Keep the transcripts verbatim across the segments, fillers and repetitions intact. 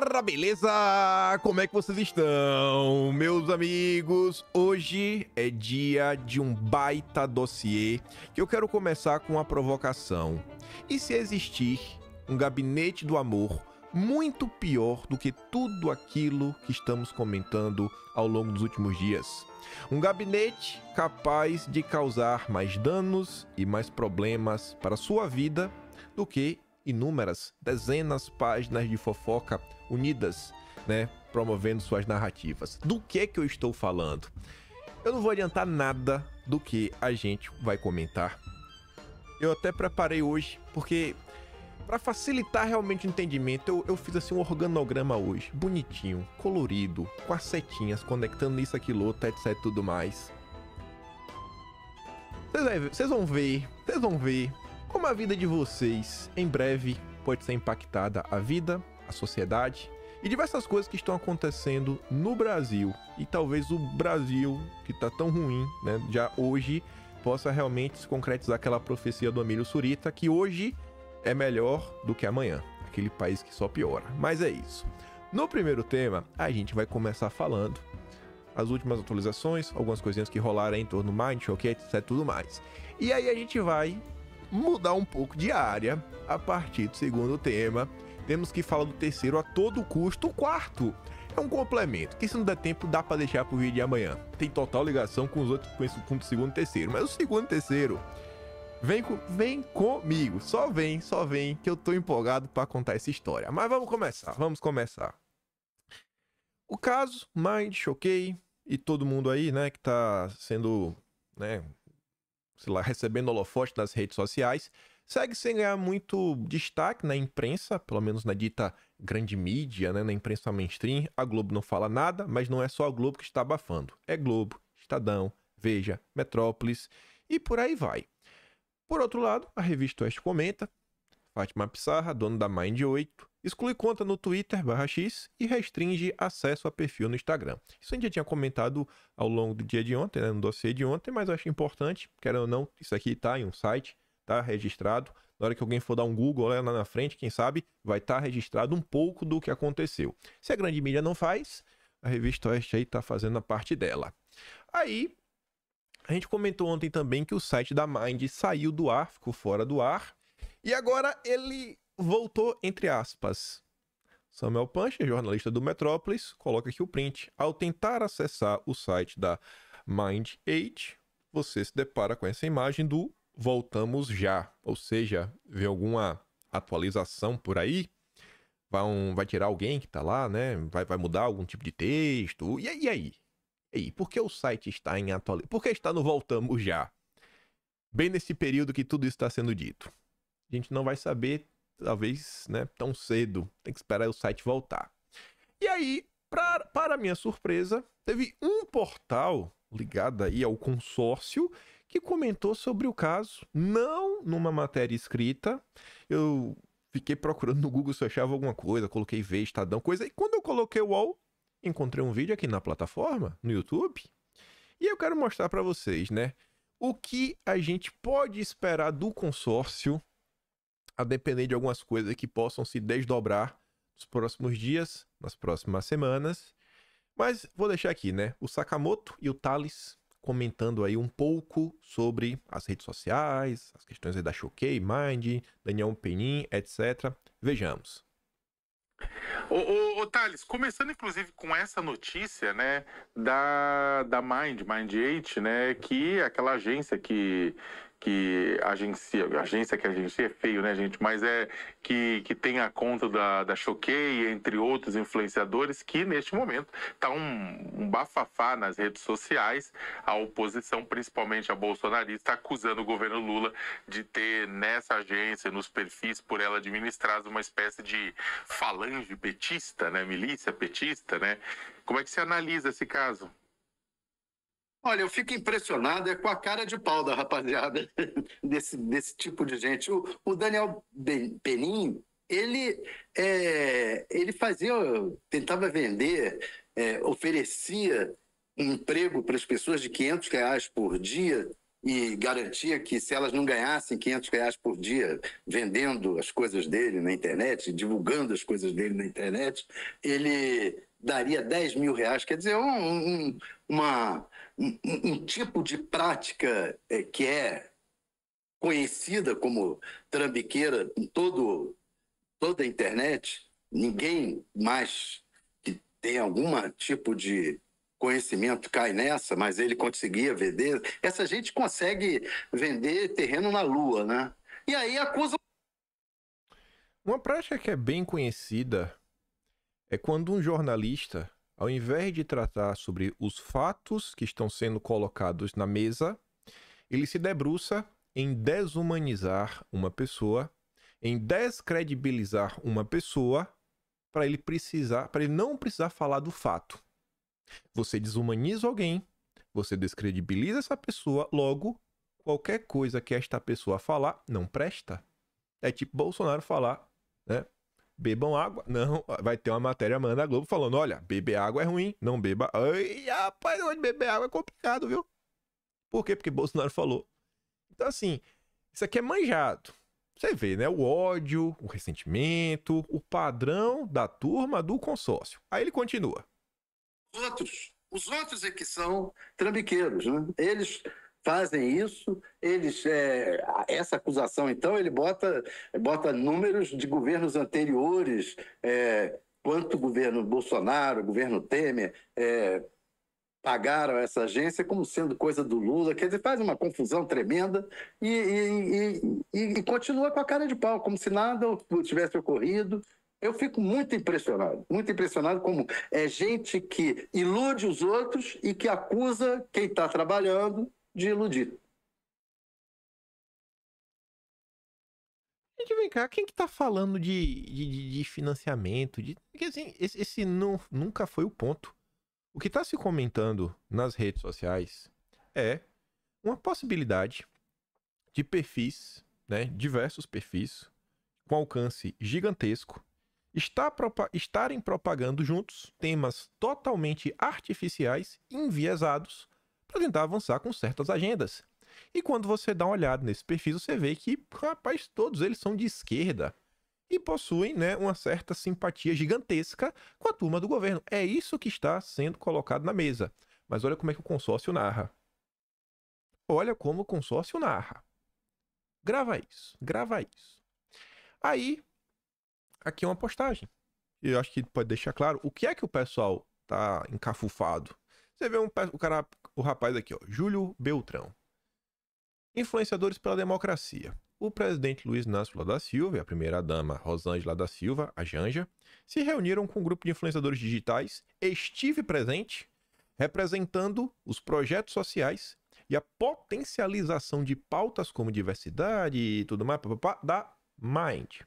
galera, beleza? Como é que vocês estão, meus amigos? Hoje é dia de um baita dossiê que eu quero começar com uma provocação. E se existir um gabinete do amor muito pior do que tudo aquilo que estamos comentando ao longo dos últimos dias? Um gabinete capaz de causar mais danos e mais problemas para a sua vida do que inúmeras, dezenas de páginas de fofoca unidas, né, promovendo suas narrativas. Do que que eu estou falando? Eu não vou adiantar nada do que a gente vai comentar. Eu até preparei hoje, porque para facilitar realmente o entendimento, eu, eu fiz assim um organograma hoje, bonitinho, colorido, com as setinhas, conectando isso, aquilo, outro, etcétera, tudo mais. Vocês vão ver, vocês vão ver como a vida de vocês, em breve, pode ser impactada, a vida, a sociedade e diversas coisas que estão acontecendo no Brasil. E talvez o Brasil, que está tão ruim, né, já hoje, possa realmente se concretizar aquela profecia do Amílio Surita, que hoje é melhor do que amanhã, aquele país que só piora. Mas é isso. No primeiro tema, a gente vai começar falando as últimas atualizações, algumas coisinhas que rolaram em torno do Mind, Choquei, etcétera, tudo mais. E aí a gente vai mudar um pouco de área a partir do segundo tema. Temos que falar do terceiro a todo custo. O quarto é um complemento, que se não der tempo, dá para deixar pro vídeo de amanhã. Tem total ligação com os outros, com esse ponto, segundo e terceiro. Mas o segundo e terceiro, vem, com, vem comigo. Só vem, só vem, que eu tô empolgado para contar essa história. Mas vamos começar, vamos começar. O caso Mind, Choquei e todo mundo aí, né, que tá sendo, né, sei lá, recebendo holofote nas redes sociais, segue sem ganhar muito destaque na imprensa, pelo menos na dita grande mídia, né, na imprensa mainstream. A Globo não fala nada, mas não é só a Globo que está abafando. É Globo, Estadão, Veja, Metrópolis e por aí vai. Por outro lado, a revista Oeste comenta, Fátima Pissarra, dona da Mynd oito, exclui conta no Twitter barra X e restringe acesso a perfil no Instagram. Isso a gente já tinha comentado ao longo do dia de ontem, né, no dossiê de ontem, mas eu acho importante, quer ou não, isso aqui tá em um site, tá registrado. Na hora que alguém for dar um Google lá na frente, quem sabe, vai estar tá registrado um pouco do que aconteceu. Se a grande mídia não faz, a revista Oeste aí tá fazendo a parte dela. Aí, a gente comentou ontem também que o site da Mind saiu do ar, ficou fora do ar, e agora ele voltou, entre aspas. Samuel Pancha, jornalista do Metrópolis, coloca aqui o print. Ao tentar acessar o site da Mynd oito, você se depara com essa imagem do voltamos já. Ou seja, vê alguma atualização por aí, vai, um, vai tirar alguém que tá lá, né? Vai, vai mudar algum tipo de texto. E aí? E aí? E aí? Por que o site está em atualização? Por que está no voltamos já? Bem nesse período que tudo isso está sendo dito. A gente não vai saber, talvez, né, tão cedo. Tem que esperar o site voltar. E aí, pra, para minha surpresa, teve um portal ligado aí ao consórcio que comentou sobre o caso, não numa matéria escrita. Eu fiquei procurando no Google se eu achava alguma coisa, coloquei V, Estadão, coisa. E quando eu coloquei o U O L, encontrei um vídeo aqui na plataforma, no YouTube. E eu quero mostrar para vocês, né, o que a gente pode esperar do consórcio, a depender de algumas coisas que possam se desdobrar nos próximos dias, nas próximas semanas. Mas vou deixar aqui, né, o Sakamoto e o Thales comentando aí um pouco sobre as redes sociais, as questões aí da Choquei, Mind, Daniel Penin, etcétera. Vejamos. Ô, ô, ô Thales, começando inclusive com essa notícia, né, da, da Mind, Mynd oito, né, que é aquela agência que... que agencia, agência que agencia é feio, né, gente? Mas é que, que tem a conta da, da Choquei, entre outros influenciadores, que neste momento está um, um bafafá nas redes sociais. A oposição, principalmente a bolsonarista, acusando o governo Lula de ter nessa agência, nos perfis por ela administrados, uma espécie de falange petista, né? Milícia petista, né? Como é que você analisa esse caso? Olha, eu fico impressionado é com a cara de pau da rapaziada, desse, desse tipo de gente. O, o Daniel Penin, ele, é, ele fazia, tentava vender, é, oferecia emprego para as pessoas de quinhentos reais por dia, e garantia que se elas não ganhassem quinhentos reais por dia vendendo as coisas dele na internet, divulgando as coisas dele na internet, ele daria dez mil reais. Quer dizer, um, um, uma, um, um tipo de prática que é conhecida como trambiqueira em todo, toda a internet. Ninguém mais que tem algum tipo de conhecimento cai nessa, mas ele conseguia vender. Essa gente consegue vender terreno na lua, né? E aí acusa... Uma prática que é bem conhecida é quando um jornalista, ao invés de tratar sobre os fatos que estão sendo colocados na mesa, ele se debruça em desumanizar uma pessoa, em descredibilizar uma pessoa, para ele precisar, para ele não precisar falar do fato. Você desumaniza alguém, você descredibiliza essa pessoa, logo, qualquer coisa que esta pessoa falar não presta. É tipo Bolsonaro falar, né? Bebam água. Não, vai ter uma matéria amanhã da Globo falando, olha, beber água é ruim, não beba. Ai, rapaz, onde beber água é complicado, viu? Por quê? Porque Bolsonaro falou. Então, assim, isso aqui é manjado. Você vê, né? O ódio, o ressentimento, o padrão da turma do consórcio. Aí ele continua. Outros, os outros é que são trambiqueiros, né? Eles fazem isso, eles é, essa acusação, então, ele bota, bota números de governos anteriores, é, quanto o governo Bolsonaro, o governo Temer, é, pagaram essa agência como sendo coisa do Lula, quer dizer, faz uma confusão tremenda e, e, e, e continua com a cara de pau, como se nada tivesse ocorrido. Eu fico muito impressionado, muito impressionado como é gente que ilude os outros e que acusa quem está trabalhando de iludir. Gente, vem cá, quem que está falando de, de, de financiamento? De... Porque, assim, esse, esse não, nunca foi o ponto. O que está se comentando nas redes sociais é uma possibilidade de perfis, né, diversos perfis, com alcance gigantesco, estarem propagando juntos temas totalmente artificiais, enviesados, para tentar avançar com certas agendas. E quando você dá uma olhada nesse perfil, você vê que, rapaz, todos eles são de esquerda e possuem, né, uma certa simpatia gigantesca com a turma do governo. É isso que está sendo colocado na mesa. Mas olha como é que o consórcio narra. Olha como o consórcio narra. Grava isso, grava isso. Aí... Aqui é uma postagem. Eu acho que pode deixar claro o que é que o pessoal tá encafufado. Você vê um, o, cara, o rapaz aqui, ó, Júlio Beltrão. Influenciadores pela democracia. O presidente Luiz Inácio Lula da Silva e a primeira-dama Rosângela da Silva, a Janja, se reuniram com um grupo de influenciadores digitais. Estive presente, representando os projetos sociais e a potencialização de pautas como diversidade e tudo mais, papapá, da Mind.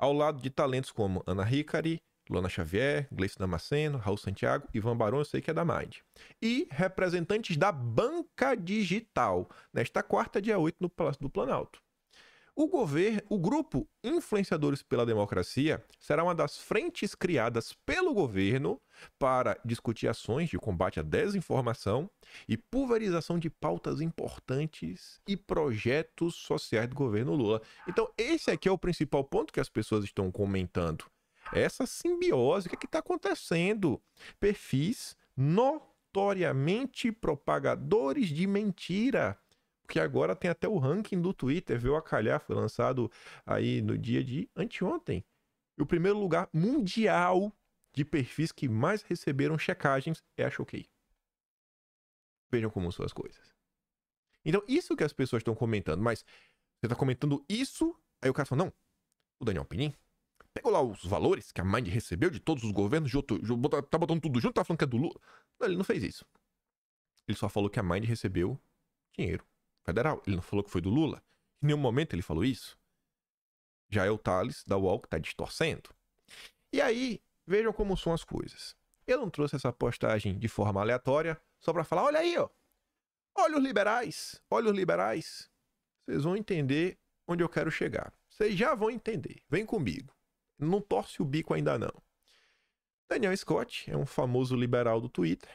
Ao lado de talentos como Ana Hickmann, Lona Xavier, Gleice Damasceno, Raul Santiago, Ivan Baron, eu sei que é da Mind. E representantes da banca digital, nesta quarta, dia oito, no Palácio do Planalto. O, governo, o grupo Influenciadores pela Democracia será uma das frentes criadas pelo governo para discutir ações de combate à desinformação e pulverização de pautas importantes e projetos sociais do governo Lula. Então, esse aqui é o principal ponto que as pessoas estão comentando. Essa simbiose, o que está acontecendo? Perfis notoriamente propagadores de mentira. Porque agora tem até o ranking do Twitter, veio a calhar, foi lançado aí no dia de anteontem. E o primeiro lugar mundial de perfis que mais receberam checagens é a Choquei. Vejam como são as coisas. Então, isso que as pessoas estão comentando, mas você está comentando isso, aí o cara fala, não, o Daniel Penin pegou lá os valores que a Mind recebeu de todos os governos, tá botando tudo junto, tá falando que é do Lula. Não, ele não fez isso. Ele só falou que a Mind recebeu dinheiro federal. Ele não falou que foi do Lula. Em nenhum momento ele falou isso. Já é o Thales da U O L que está distorcendo. E aí, vejam como são as coisas. Eu não trouxe essa postagem de forma aleatória só para falar, olha aí, ó. Olha os liberais, olha os liberais. Vocês vão entender onde eu quero chegar. Vocês já vão entender. Vem comigo. Não torce o bico ainda não. Daniel Scott é um famoso liberal do Twitter.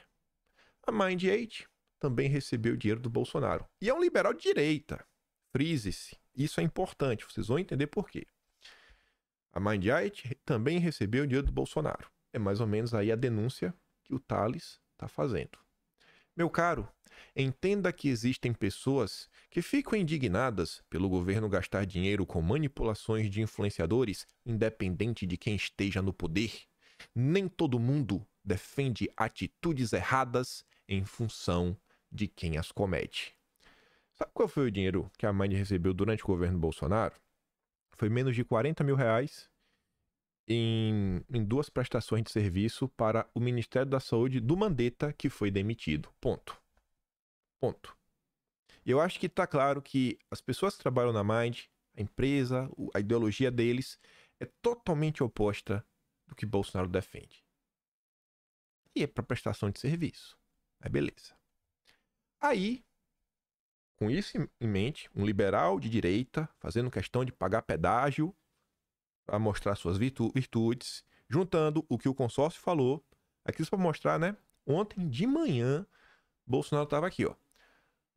A Mind eight também recebeu dinheiro do Bolsonaro. E é um liberal de direita. Frise-se. Isso é importante. Vocês vão entender por quê. A Mynd oito também recebeu dinheiro do Bolsonaro. É mais ou menos aí a denúncia que o Thales está fazendo. Meu caro, entenda que existem pessoas que ficam indignadas pelo governo gastar dinheiro com manipulações de influenciadores, independente de quem esteja no poder. Nem todo mundo defende atitudes erradas em função de quem as comete. Sabe qual foi o dinheiro que a Mynd recebeu durante o governo Bolsonaro? Foi menos de quarenta mil reais em, em duas prestações de serviço para o Ministério da Saúde do Mandetta, que foi demitido. Ponto. Ponto. Eu acho que está claro que as pessoas que trabalham na Mynd, a empresa, a ideologia deles é totalmente oposta do que Bolsonaro defende. E é para prestação de serviço. Aí beleza. Aí, com isso em mente, um liberal de direita fazendo questão de pagar pedágio para mostrar suas virtu virtudes, juntando o que o consórcio falou. Aqui isso para mostrar, né? Ontem de manhã, Bolsonaro estava aqui, ó.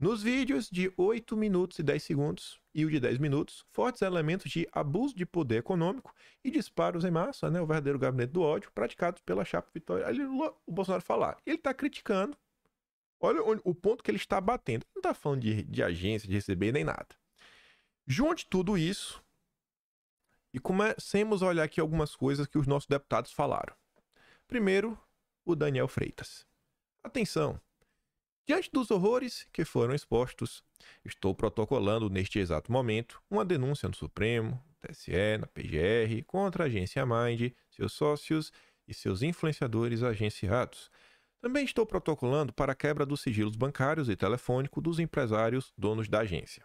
Nos vídeos de oito minutos e dez segundos e o de dez minutos, fortes elementos de abuso de poder econômico e disparos em massa, né, o verdadeiro gabinete do ódio, praticados pela chapa Vitória. Aí o Bolsonaro falar, ele está criticando, olha o ponto que ele está batendo, não está falando de, de agência, de receber nem nada. Junte tudo isso e comecemos a olhar aqui algumas coisas que os nossos deputados falaram. Primeiro, o Daniel Freitas. Atenção! Diante dos horrores que foram expostos, estou protocolando neste exato momento uma denúncia no Supremo, no T S E, na P G R, contra a agência Mynd, seus sócios e seus influenciadores agenciados. Também estou protocolando para a quebra dos sigilos bancários e telefônico dos empresários donos da agência.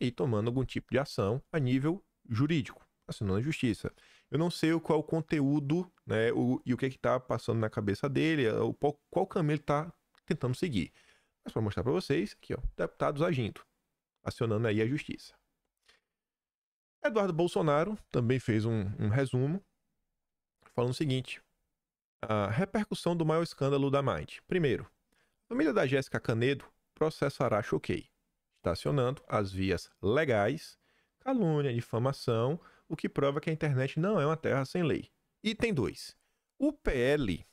E tomando algum tipo de ação a nível jurídico, assinando a justiça. Eu não sei qual é o conteúdo, né, o, e o que está passando na cabeça dele, o, qual, qual caminho ele está tentando seguir. Mas para mostrar para vocês, aqui, ó, deputados agindo, acionando aí a justiça. Eduardo Bolsonaro também fez um, um resumo, falando o seguinte: a repercussão do maior escândalo da Mynd. Primeiro, a família da Jéssica Canedo processará Choquei, estacionando as vias legais, calúnia, difamação, o que prova que a internet não é uma terra sem lei. Item dois, o P L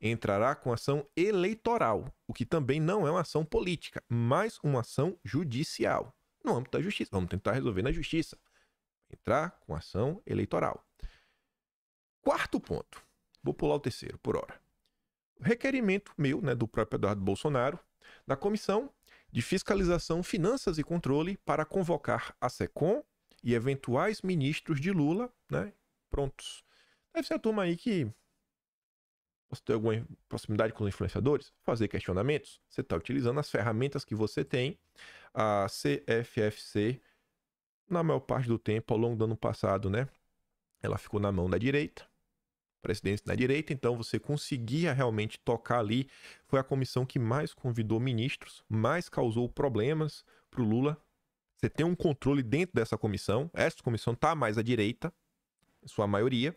entrará com ação eleitoral, o que também não é uma ação política, mas uma ação judicial. No âmbito da justiça, vamos tentar resolver na justiça. Entrar com ação eleitoral. Quarto ponto, vou pular o terceiro por hora. O requerimento meu, né, do próprio Eduardo Bolsonaro, da Comissão de Fiscalização, Finanças e Controle para convocar a SECOM e eventuais ministros de Lula, né, prontos. Deve ser a turma aí que... Você tem alguma proximidade com os influenciadores? Fazer questionamentos? Você está utilizando as ferramentas que você tem. A C F F C, na maior parte do tempo, ao longo do ano passado, né? Ela ficou na mão da direita. Presidente da direita. Então, você conseguia realmente tocar ali. Foi a comissão que mais convidou ministros, mais causou problemas para o Lula. Você tem um controle dentro dessa comissão. Essa comissão está mais à direita, em sua maioria.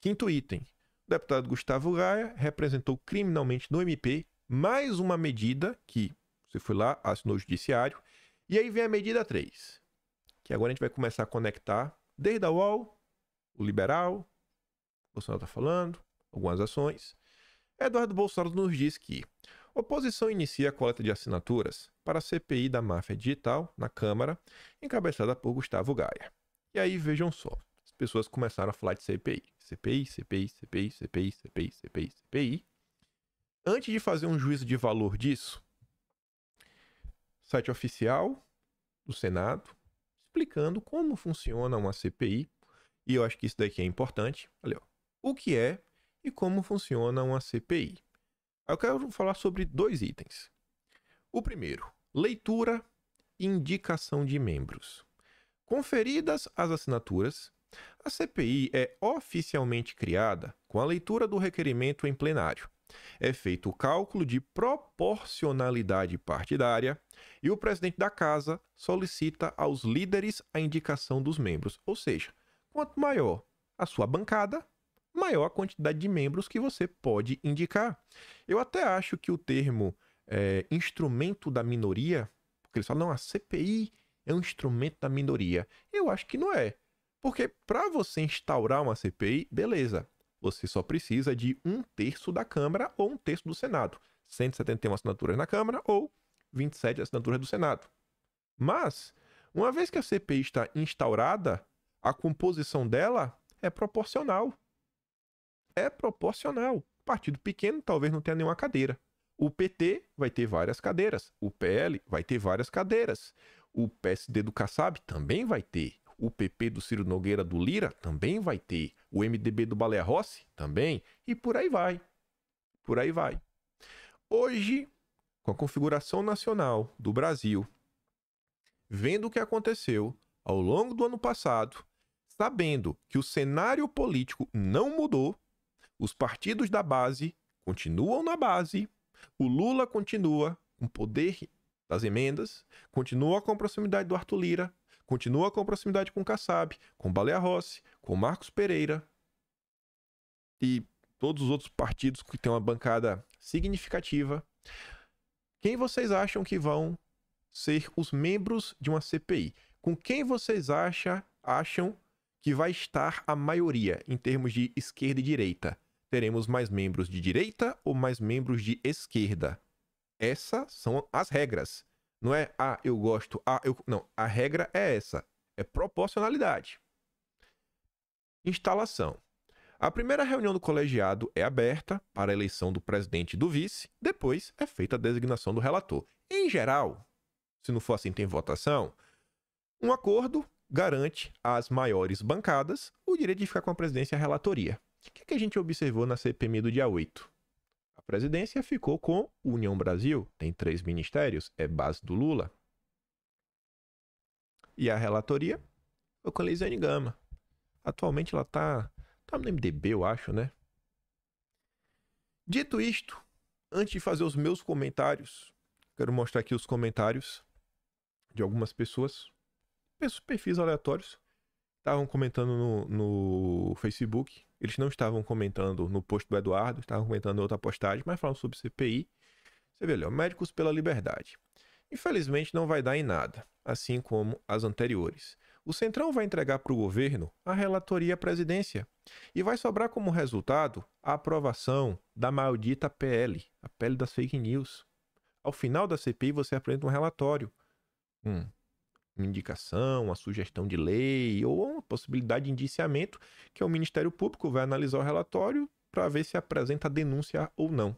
Quinto item. O deputado Gustavo Gaia representou criminalmente no M P mais uma medida que você foi lá, assinou o judiciário. E aí vem a medida três, que agora a gente vai começar a conectar desde a U O L, o liberal, o Bolsonaro está falando, algumas ações. Eduardo Bolsonaro nos diz que oposição inicia a coleta de assinaturas para a C P I da máfia digital na Câmara, encabeçada por Gustavo Gaia. E aí vejam só, as pessoas começaram a falar de C P I. CPI, CPI, CPI, CPI, CPI, CPI, CPI. Antes de fazer um juízo de valor disso, site oficial do Senado, explicando como funciona uma C P I, e eu acho que isso daqui é importante. Olha, ó, o que é e como funciona uma C P I. Eu quero falar sobre dois itens. O primeiro, leitura e indicação de membros. Conferidas as assinaturas, a C P I é oficialmente criada com a leitura do requerimento em plenário. É feito o cálculo de proporcionalidade partidária e o presidente da casa solicita aos líderes a indicação dos membros. Ou seja, quanto maior a sua bancada, maior a quantidade de membros que você pode indicar. Eu até acho que o termo é, instrumento da minoria, porque eles falam, não, a C P I é um instrumento da minoria. Eu acho que não é, porque para você instaurar uma C P I, beleza, você só precisa de um terço da Câmara ou um terço do Senado, cento e setenta e uma assinaturas na Câmara ou vinte e sete assinaturas do Senado. Mas, uma vez que a C P I está instaurada, a composição dela é proporcional. É proporcional. Partido pequeno talvez não tenha nenhuma cadeira. O P T vai ter várias cadeiras. O P L vai ter várias cadeiras. O P S D do Kassab também vai ter. O P P do Ciro Nogueira do Lira também vai ter. O M D B do Baleia Rossi também. E por aí vai. Por aí vai. Hoje, com a configuração nacional do Brasil, vendo o que aconteceu ao longo do ano passado, sabendo que o cenário político não mudou, os partidos da base continuam na base, o Lula continua com o poder das emendas, continua com a proximidade do Arthur Lira, continua com a proximidade com o Kassab, com o Baleia Rossi, com o Marcos Pereira e todos os outros partidos que têm uma bancada significativa. Quem vocês acham que vão ser os membros de uma C P I? Com quem vocês acha, acham que vai estar a maioria em termos de esquerda e direita? Teremos mais membros de direita ou mais membros de esquerda? Essas são as regras. Não é, ah, eu gosto, ah, eu... Não, a regra é essa. É proporcionalidade. Instalação. A primeira reunião do colegiado é aberta para a eleição do presidente e do vice. Depois é feita a designação do relator. Em geral, se não for assim, tem votação. Um acordo garante às maiores bancadas o direito de ficar com a presidência e a relatoria. O que é que a gente observou na C P M I do dia oito? A presidência ficou com União Brasil, tem três ministérios, é base do Lula. E a relatoria foi com a Lisiane Gama. Atualmente ela está tá no M D B, eu acho, né? Dito isto, antes de fazer os meus comentários, quero mostrar aqui os comentários de algumas pessoas. Perfis aleatórios estavam comentando no, no Facebook. Eles não estavam comentando no post do Eduardo, estavam comentando outra postagem, mas falaram sobre C P I. Você vê ali, ó, Médicos pela Liberdade. Infelizmente não vai dar em nada, assim como as anteriores. O Centrão vai entregar para o governo a relatoria à presidência e vai sobrar como resultado a aprovação da maldita P L, a P L das fake news. Ao final da C P I você apresenta um relatório. Hum. Uma indicação, uma sugestão de lei ou uma possibilidade de indiciamento que o Ministério Público vai analisar o relatório para ver se apresenta denúncia ou não.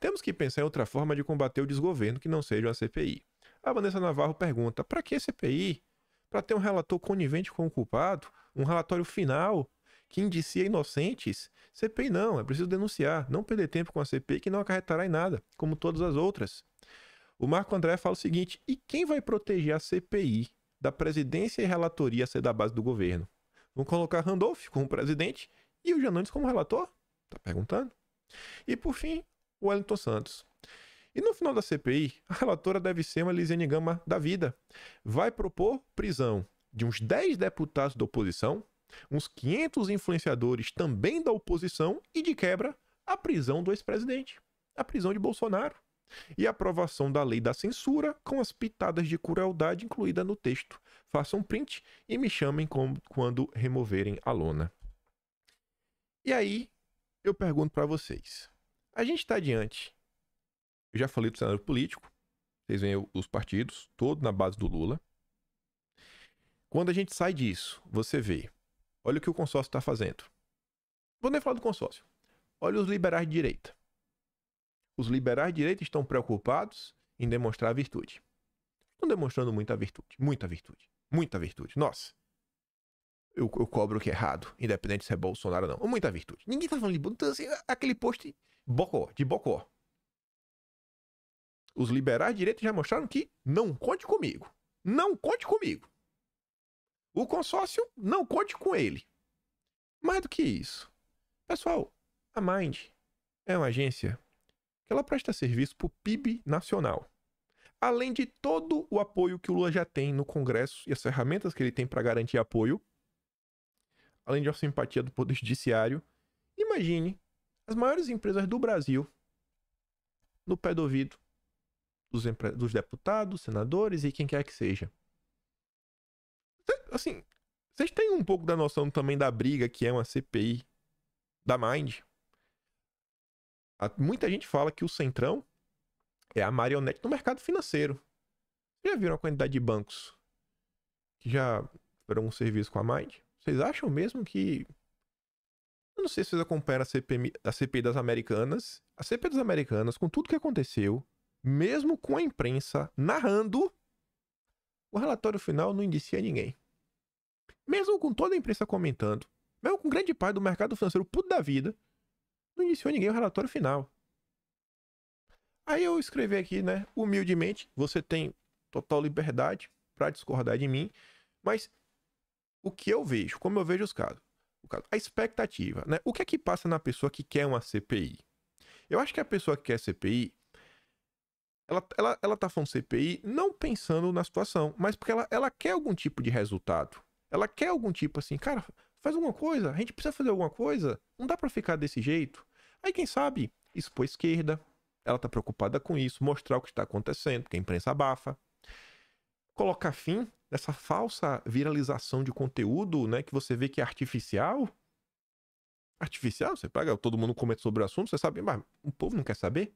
Temos que pensar em outra forma de combater o desgoverno que não seja uma C P I. A Vanessa Navarro pergunta, para que C P I? Para ter um relator conivente com o culpado? Um relatório final que indicia inocentes? C P I não, é preciso denunciar, não perder tempo com a C P I que não acarretará em nada, como todas as outras. O Marco André fala o seguinte, e quem vai proteger a C P I da presidência e relatoria ser da base do governo? Vão colocar Randolph como presidente e o Janones como relator? Tá perguntando? E por fim, o Wellington Santos. E no final da C P I, a relatora deve ser uma Lisiane Gama da vida. Vai propor prisão de uns dez deputados da oposição, uns quinhentos influenciadores também da oposição e, de quebra, a prisão do ex-presidente, a prisão de Bolsonaro. E a aprovação da lei da censura com as pitadas de crueldade incluída no texto. Façam um print e me chamem com, quando removerem a lona. E aí, eu pergunto para vocês. A gente está diante, eu já falei do cenário político, vocês veem os partidos, todos na base do Lula. Quando a gente sai disso, você vê, olha o que o consórcio está fazendo. Vou nem falar do consórcio. Olha os liberais de direita. Os liberais de direita estão preocupados em demonstrar a virtude. Estão demonstrando muita virtude, muita virtude, muita virtude. Nossa, eu, eu cobro o que é errado, independente se é Bolsonaro ou não. Muita virtude. Ninguém tá falando de botão, aquele post bocó, de bocó. Os liberais de direita já mostraram que não conte comigo. Não conte comigo. O consórcio, não conte com ele. Mais do que isso. Pessoal, a Mynd é uma agência... ela presta serviço para o P I B nacional. Além de todo o apoio que o Lula já tem no Congresso e as ferramentas que ele tem para garantir apoio, além de a simpatia do Poder Judiciário, imagine as maiores empresas do Brasil no pé do ouvido, dos, dos deputados, senadores e quem quer que seja. Assim, vocês têm um pouco da noção também da briga que é uma C P I da Mind? Muita gente fala que o Centrão é a marionete no mercado financeiro. Já viram a quantidade de bancos que já fizeram um serviço com a Mind? Vocês acham mesmo que... Eu não sei se vocês acompanharam a C P I, a C P I das Americanas. A C P I das Americanas, com tudo que aconteceu, mesmo com a imprensa narrando, o relatório final não indicia ninguém. Mesmo com toda a imprensa comentando, mesmo com grande parte do mercado financeiro puto da vida, não indiciou ninguém o relatório final. Aí eu escrevi aqui, né, humildemente, você tem total liberdade para discordar de mim, mas o que eu vejo, como eu vejo os casos, o caso, a expectativa, né, o que é que passa na pessoa que quer uma C P I? Eu acho que a pessoa que quer C P I, ela, ela, ela tá falando C P I não pensando na situação, mas porque ela, ela quer algum tipo de resultado. Ela quer algum tipo assim, cara, faz alguma coisa, a gente precisa fazer alguma coisa, não dá pra ficar desse jeito. Aí quem sabe, expor a esquerda, ela tá preocupada com isso, mostrar o que está acontecendo, que a imprensa abafa. Colocar fim nessa falsa viralização de conteúdo, né, que você vê que é artificial. Artificial? Você paga, todo mundo comenta sobre o assunto, você sabe, mas o povo não quer saber.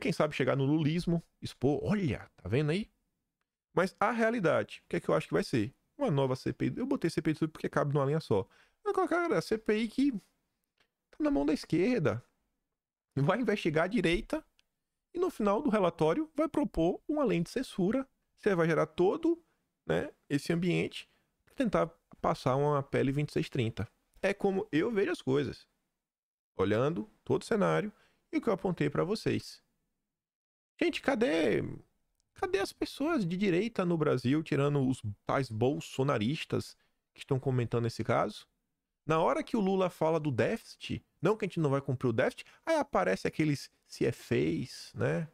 Quem sabe chegar no lulismo, expor, olha, tá vendo aí? Mas a realidade, o que é que eu acho que vai ser? Uma nova C P I. Eu botei C P I de tudo porque cabe numa linha só. Eu colocar a C P I que tá na mão da esquerda. Vai investigar a direita e no final do relatório vai propor uma lei de censura. Você vai gerar todo, né, esse ambiente para tentar passar uma P L vinte e seis trinta. É como eu vejo as coisas. Olhando todo o cenário e o que eu apontei para vocês. Gente, cadê... Cadê as pessoas de direita no Brasil, tirando os tais bolsonaristas que estão comentando esse caso? Na hora que o Lula fala do déficit, não que a gente não vai cumprir o déficit, aí aparece aqueles C F As, né?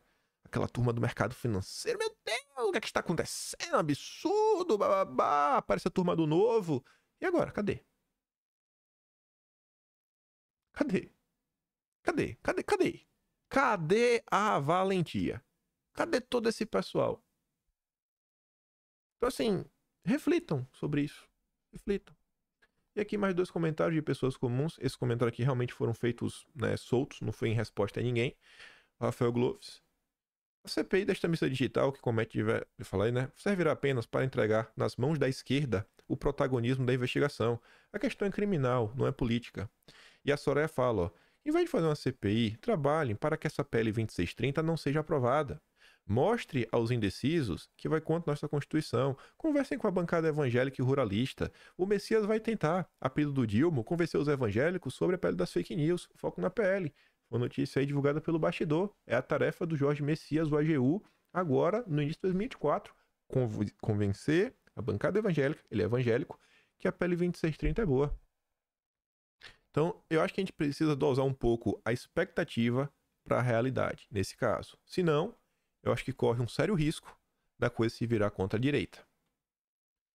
Aquela turma do mercado financeiro. Meu Deus, o que é que está acontecendo? Absurdo, bababá. Aparece a turma do Novo. E agora, cadê? Cadê? Cadê? Cadê? Cadê? Cadê a valentia? Cadê todo esse pessoal? Então, assim, reflitam sobre isso. Reflitam. E aqui mais dois comentários de pessoas comuns. Esse comentário aqui realmente foram feitos, né, soltos, não foi em resposta a ninguém. Rafael Gloves. A C P I desta missa digital, que comete de falar aí, né, servirá apenas para entregar nas mãos da esquerda o protagonismo da investigação. A questão é criminal, não é política. E a Soraya fala, ó, em vez de fazer uma C P I, trabalhem para que essa P L vinte e seis trinta não seja aprovada. Mostre aos indecisos que vai contra nossa Constituição. Conversem com a bancada evangélica e ruralista. O Messias vai tentar, a pedido do Dilma, convencer os evangélicos sobre a P L das fake news. Foco na P L. Uma notícia aí divulgada pelo Bastidor. É a tarefa do Jorge Messias, o A G U, agora, no início de dois mil e vinte e quatro. Convencer a bancada evangélica, ele é evangélico, que a P L vinte e seis trinta é boa. Então, eu acho que a gente precisa dosar um pouco a expectativa para a realidade, nesse caso. Se não... eu acho que corre um sério risco da coisa se virar contra a direita.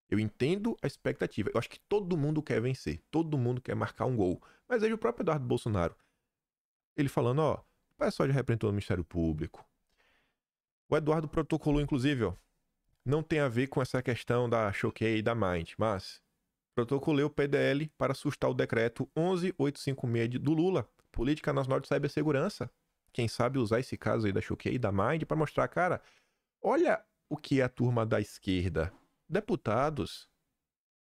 Eu entendo a expectativa. Eu acho que todo mundo quer vencer. Todo mundo quer marcar um gol. Mas veja o próprio Eduardo Bolsonaro. Ele falando, ó, o pessoal já representou no Ministério Público. O Eduardo protocolou, inclusive, ó, não tem a ver com essa questão da Choquei e da Mind, mas protocolei o P D L para assustar o decreto onze mil oitocentos e cinquenta e seis do Lula, Política Nacional de Cibersegurança. Quem sabe usar esse caso aí da Choquei e da Mind para mostrar, cara, olha o que é a turma da esquerda. Deputados,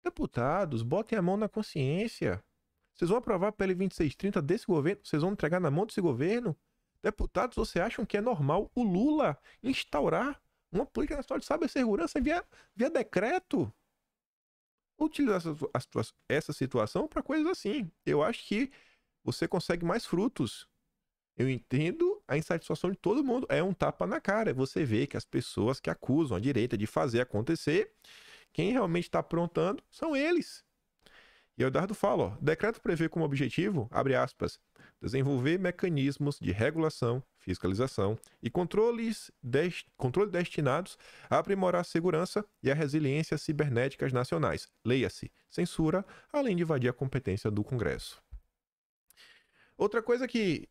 deputados, botem a mão na consciência. Vocês vão aprovar a P L vinte e seis trinta desse governo? Vocês vão entregar na mão desse governo? Deputados, vocês acham que é normal o Lula instaurar uma política nacional de cibersegurança via, via decreto? Utilizar essa, essa situação para coisas assim. Eu acho que você consegue mais frutos. Eu entendo a insatisfação de todo mundo. É um tapa na cara. Você vê que as pessoas que acusam a direita de fazer acontecer, quem realmente está aprontando são eles. E o Eduardo fala, ó, decreto prevê como objetivo, abre aspas, desenvolver mecanismos de regulação, fiscalização e controles des- controle destinados a aprimorar a segurança e a resiliência cibernéticas nacionais. Leia-se, censura, além de invadir a competência do Congresso. Outra coisa que...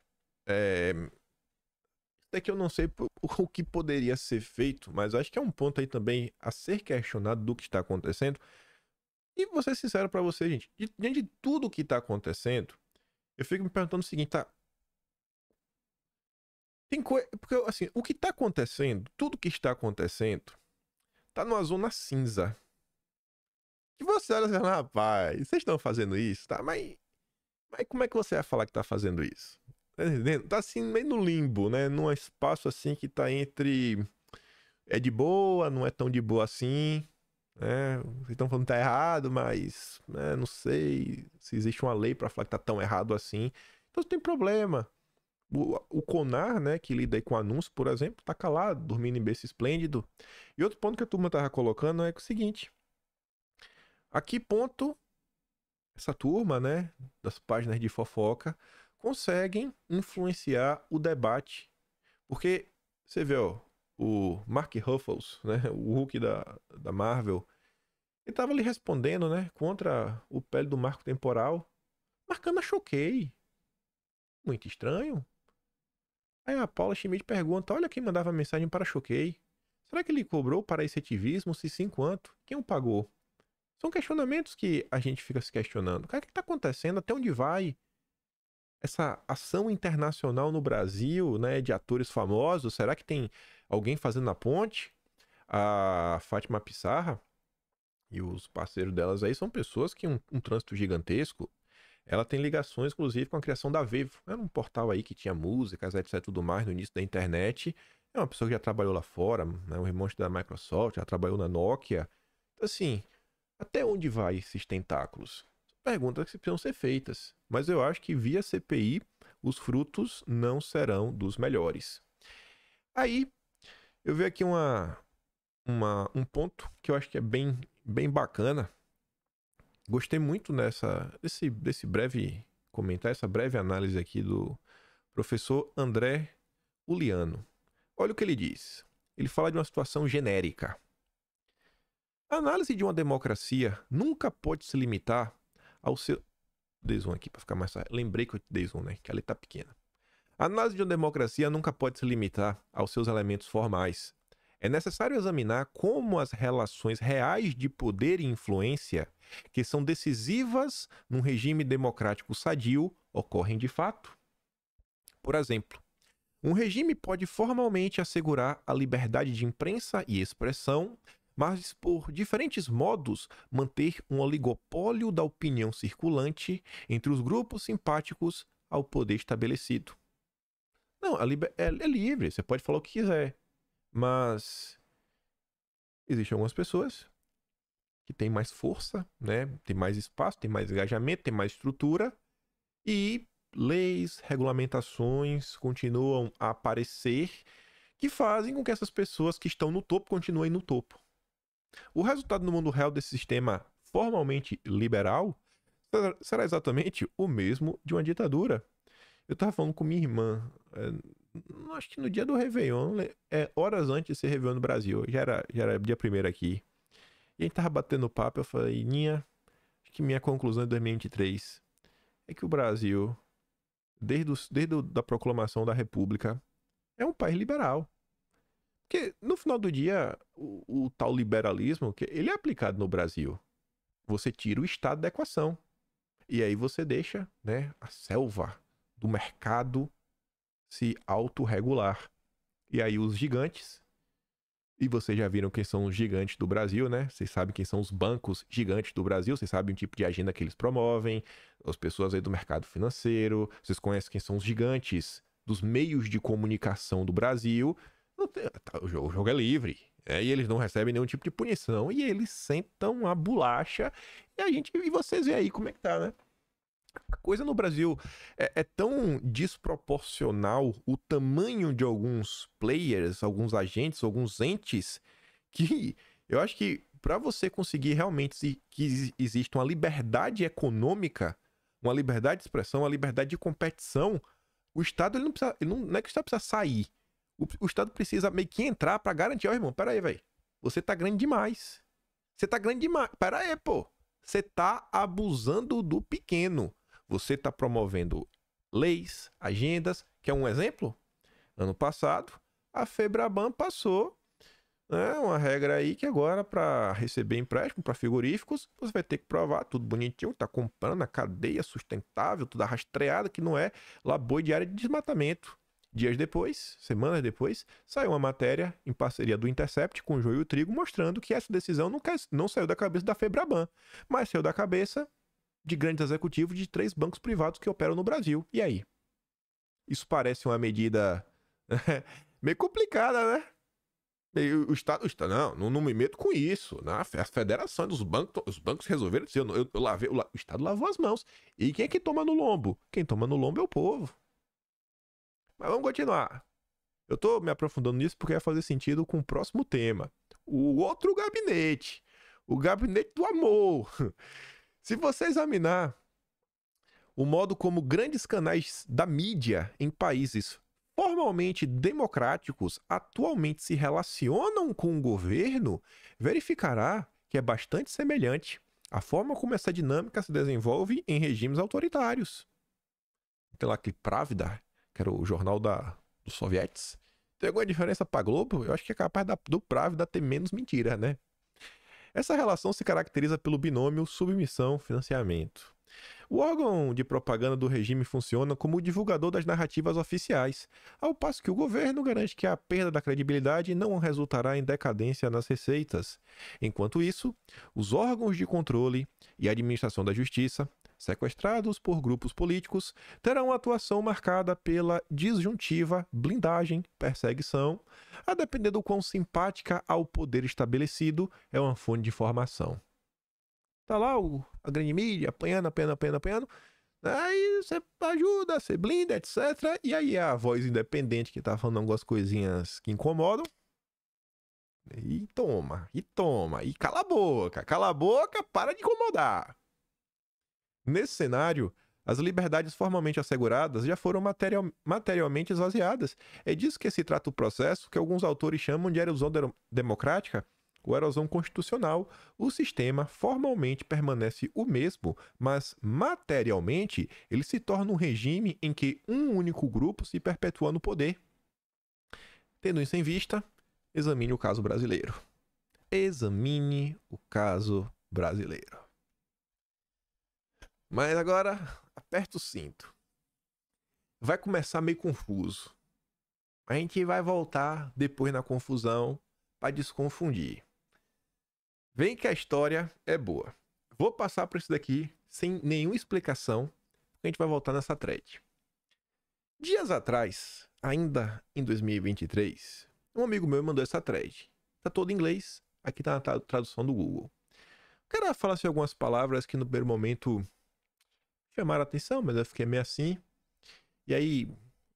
É, Até que eu não sei o que poderia ser feito, mas acho que é um ponto aí também a ser questionado do que está acontecendo. E vou ser sincero para você, gente. Diante de tudo o que está acontecendo, eu fico me perguntando o seguinte, tá? Tem coisa... Porque, assim, o que está acontecendo, tudo que está acontecendo, tá numa zona cinza. Que você olha e fala, rapaz, vocês estão fazendo isso, tá? Mas, mas como é que você vai falar que tá fazendo isso? Tá assim, meio no limbo, né? Num espaço assim que tá entre... É de boa, não é tão de boa assim, né? Vocês estão falando que tá errado, mas... Né? Não sei se existe uma lei pra falar que tá tão errado assim. Então não tem problema. O, o Conar, né? Que lida aí com anúncio, por exemplo, tá calado, dormindo em berço esplêndido. E outro ponto que a turma tava colocando é o seguinte... A que ponto essa turma, né, das páginas de fofoca, conseguem influenciar o debate? Porque você vê, ó, o Mark Ruffles, né, o Hulk da, da Marvel, ele tava ali respondendo, né, contra o P L do marco temporal, marcando a Choquei. Muito estranho. Aí a Paula Schmidt pergunta, olha quem mandava mensagem para Choquei. Será que ele cobrou para esse ativismo? Se sim, quanto? Quem o pagou? São questionamentos que a gente fica se questionando. Cara, o que está acontecendo? Até onde vai essa ação internacional no Brasil, né, de atores famosos? Será que tem alguém fazendo a ponte? A Fátima Pissarra e os parceiros delas aí são pessoas que um, um trânsito gigantesco. Ela tem ligações, inclusive, com a criação da Vevo. Era um portal aí que tinha músicas, etcétera, tudo mais, no início da internet. É uma pessoa que já trabalhou lá fora, né, um remonte da Microsoft, já trabalhou na Nokia. Então, assim... Até onde vai esses tentáculos? Perguntas que precisam ser feitas. Mas eu acho que via C P I, os frutos não serão dos melhores. Aí, eu vejo aqui uma, uma, um ponto que eu acho que é bem, bem bacana. Gostei muito nessa, desse, desse breve comentário, essa breve análise aqui do professor André Uliano. Olha o que ele diz. Ele fala de uma situação genérica. A análise de uma democracia nunca pode se limitar ao seu... Dei zoom aqui para ficar mais fácil. Lembrei que eu dei zoom, né? Que ela está pequena. A análise de uma democracia nunca pode se limitar aos seus elementos formais. É necessário examinar como as relações reais de poder e influência, que são decisivas num regime democrático sadio, ocorrem de fato. Por exemplo, um regime pode formalmente assegurar a liberdade de imprensa e expressão, mas por diferentes modos manter um oligopólio da opinião circulante entre os grupos simpáticos ao poder estabelecido. Não, a liber... é, é livre, você pode falar o que quiser, mas existem algumas pessoas que têm mais força, né? Tem mais espaço, tem mais engajamento, tem mais estrutura, e leis, regulamentações continuam a aparecer que fazem com que essas pessoas que estão no topo continuem no topo. O resultado no mundo real desse sistema formalmente liberal será exatamente o mesmo de uma ditadura. Eu estava falando com minha irmã, é, acho que no dia do Réveillon, é, horas antes de ser Réveillon no Brasil, já era, já era dia primeiro aqui. E a gente estava batendo papo, eu falei, Ninha, acho que minha conclusão de dois mil e vinte e três é que o Brasil, desde, os, desde a proclamação da República, é um país liberal. Porque, no final do dia, o, o tal liberalismo, que ele é aplicado no Brasil. Você tira o Estado da equação. E aí você deixa, né, a selva do mercado se autorregular. E aí os gigantes, e vocês já viram quem são os gigantes do Brasil, né? Vocês sabem quem são os bancos gigantes do Brasil, vocês sabem o tipo de agenda que eles promovem, as pessoas aí do mercado financeiro, vocês conhecem quem são os gigantes dos meios de comunicação do Brasil... Não tem, tá, o, jogo, o jogo é livre, né? E eles não recebem nenhum tipo de punição, e eles sentam a bolacha, e a gente, e vocês veem aí como é que tá, né? A coisa no Brasil é, é tão desproporcional o tamanho de alguns players, alguns agentes, alguns entes, que eu acho que para você conseguir realmente que exista uma liberdade econômica, uma liberdade de expressão, uma liberdade de competição, o Estado, ele não precisa, ele não, não é que o Estado precisa sair. O, o Estado precisa meio que entrar pra garantir, ó, oh, irmão, pera aí, velho. Você tá grande demais. Você tá grande demais. Pera aí, pô. Você tá abusando do pequeno. Você tá promovendo leis, agendas. Quer um exemplo? ano passado, a Febraban passou, né, uma regra aí que agora, para receber empréstimo para frigoríficos, você vai ter que provar tudo bonitinho, está comprando a cadeia sustentável, tudo rastreada, que não é lá boi de área de desmatamento. Dias depois, semanas depois, saiu uma matéria em parceria do Intercept com o Joio e o Trigo, mostrando que essa decisão não, cai, não saiu da cabeça da Febraban, mas saiu da cabeça de grandes executivos de três bancos privados que operam no Brasil. E aí? Isso parece uma medida meio complicada, né? O Estado, o Estado não, não, não me meto com isso. Né? A federação dos bancos, os bancos resolveram dizer, eu, eu, eu lavei, o Estado lavou as mãos. E quem é que toma no lombo? Quem toma no lombo é o povo. Mas vamos continuar. Eu tô me aprofundando nisso porque vai fazer sentido com o próximo tema. O outro gabinete. O gabinete do amor. Se você examinar o modo como grandes canais da mídia em países formalmente democráticos atualmente se relacionam com o governo, verificará que é bastante semelhante à forma como essa dinâmica se desenvolve em regimes autoritários. Tem lá aquele Pravda, que era o jornal da, dos sovietes. Tem alguma diferença para a Globo? Eu acho que é capaz da, do Pravda ter menos mentira, né? Essa relação se caracteriza pelo binômio submissão-financiamento. O órgão de propaganda do regime funciona como o divulgador das narrativas oficiais, ao passo que o governo garante que a perda da credibilidade não resultará em decadência nas receitas. Enquanto isso, os órgãos de controle e administração da justiça, sequestrados por grupos políticos, terão atuação marcada pela disjuntiva, blindagem, perseguição, a depender do quão simpática ao poder estabelecido é uma fonte de informação. Tá lá o, a grande mídia apanhando, apanhando, apanhando, apanhando, aí você ajuda, você blinda, etcétera. E aí a voz independente que tá falando algumas coisinhas que incomodam, e toma, e toma, e cala a boca, cala a boca, para de incomodar. Nesse cenário, as liberdades formalmente asseguradas já foram material, materialmente esvaziadas. É disso que se trata o processo que alguns autores chamam de erosão de- democrática ou erosão constitucional. O sistema formalmente permanece o mesmo, mas materialmente ele se torna um regime em que um único grupo se perpetua no poder. Tendo isso em vista, examine o caso brasileiro. Examine o caso brasileiro. Mas agora, aperta o cinto. Vai começar meio confuso. A gente vai voltar depois na confusão para desconfundir. Vem que a história é boa. Vou passar por isso daqui sem nenhuma explicação. A gente vai voltar nessa thread. Dias atrás, ainda em dois mil e vinte e três, um amigo meu mandou essa thread. Tá todo em inglês. Aqui tá na tradução do Google. O cara fala assim algumas palavras que no primeiro momento chamaram a atenção, mas eu fiquei meio assim. E aí,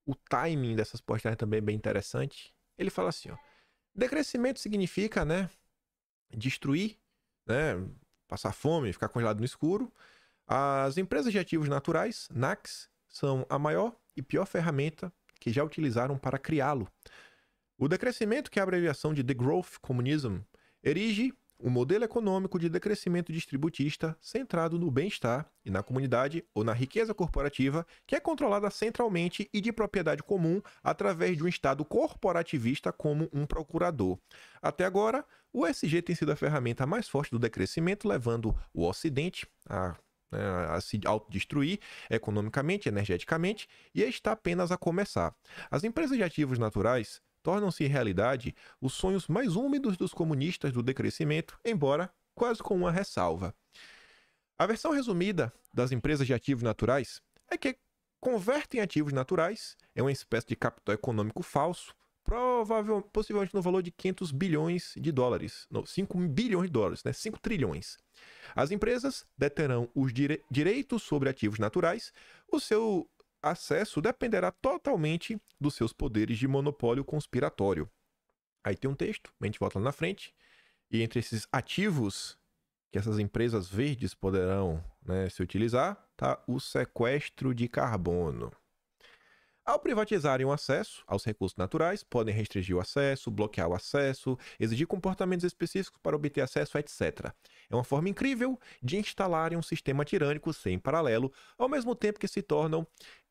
o timing dessas postagens também é bem interessante. Ele fala assim, ó. Decrescimento significa, né, destruir, né, passar fome, ficar congelado no escuro. As empresas de ativos naturais, N A Cs, são a maior e pior ferramenta que já utilizaram para criá-lo. O decrescimento, que é a abreviação de Degrowth Communism, erige um modelo econômico de decrescimento distributista centrado no bem-estar e na comunidade ou na riqueza corporativa, que é controlada centralmente e de propriedade comum através de um Estado corporativista como um procurador. Até agora, o E S G tem sido a ferramenta mais forte do decrescimento, levando o Ocidente a, a se autodestruir economicamente, energeticamente, e está apenas a começar. As empresas de ativos naturais tornam-se realidade os sonhos mais úmidos dos comunistas do decrescimento, embora quase com uma ressalva. A versão resumida das empresas de ativos naturais é que convertem ativos naturais em uma espécie de capital econômico falso, provavelmente, possivelmente no valor de quinhentos bilhões de dólares, não, cinco bilhões de dólares, né? cinco trilhões. As empresas deterão os dire- direitos sobre ativos naturais, o seu acesso dependerá totalmente dos seus poderes de monopólio conspiratório. Aí tem um texto, a gente volta lá na frente, e entre esses ativos que essas empresas verdes poderão, né, se utilizar, tá o sequestro de carbono. Ao privatizarem o acesso aos recursos naturais, podem restringir o acesso, bloquear o acesso, exigir comportamentos específicos para obter acesso, etcétera. É uma forma incrível de instalarem um sistema tirânico sem paralelo, ao mesmo tempo que se tornam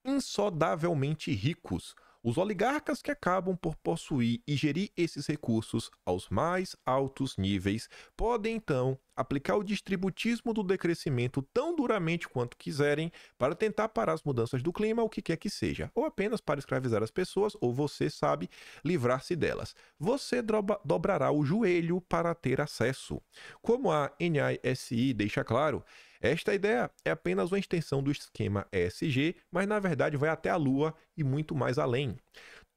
insodavelmente ricos. os oligarcas que acabam por possuir e gerir esses recursos aos mais altos níveis podem, então, aplicar o distributismo do decrescimento tão duramente quanto quiserem para tentar parar as mudanças do clima, o que quer que seja, ou apenas para escravizar as pessoas, ou você sabe, livrar-se delas. Você dobrará o joelho para ter acesso. Como a N I S I deixa claro, esta ideia é apenas uma extensão do esquema E S G, mas na verdade vai até a Lua e muito mais além.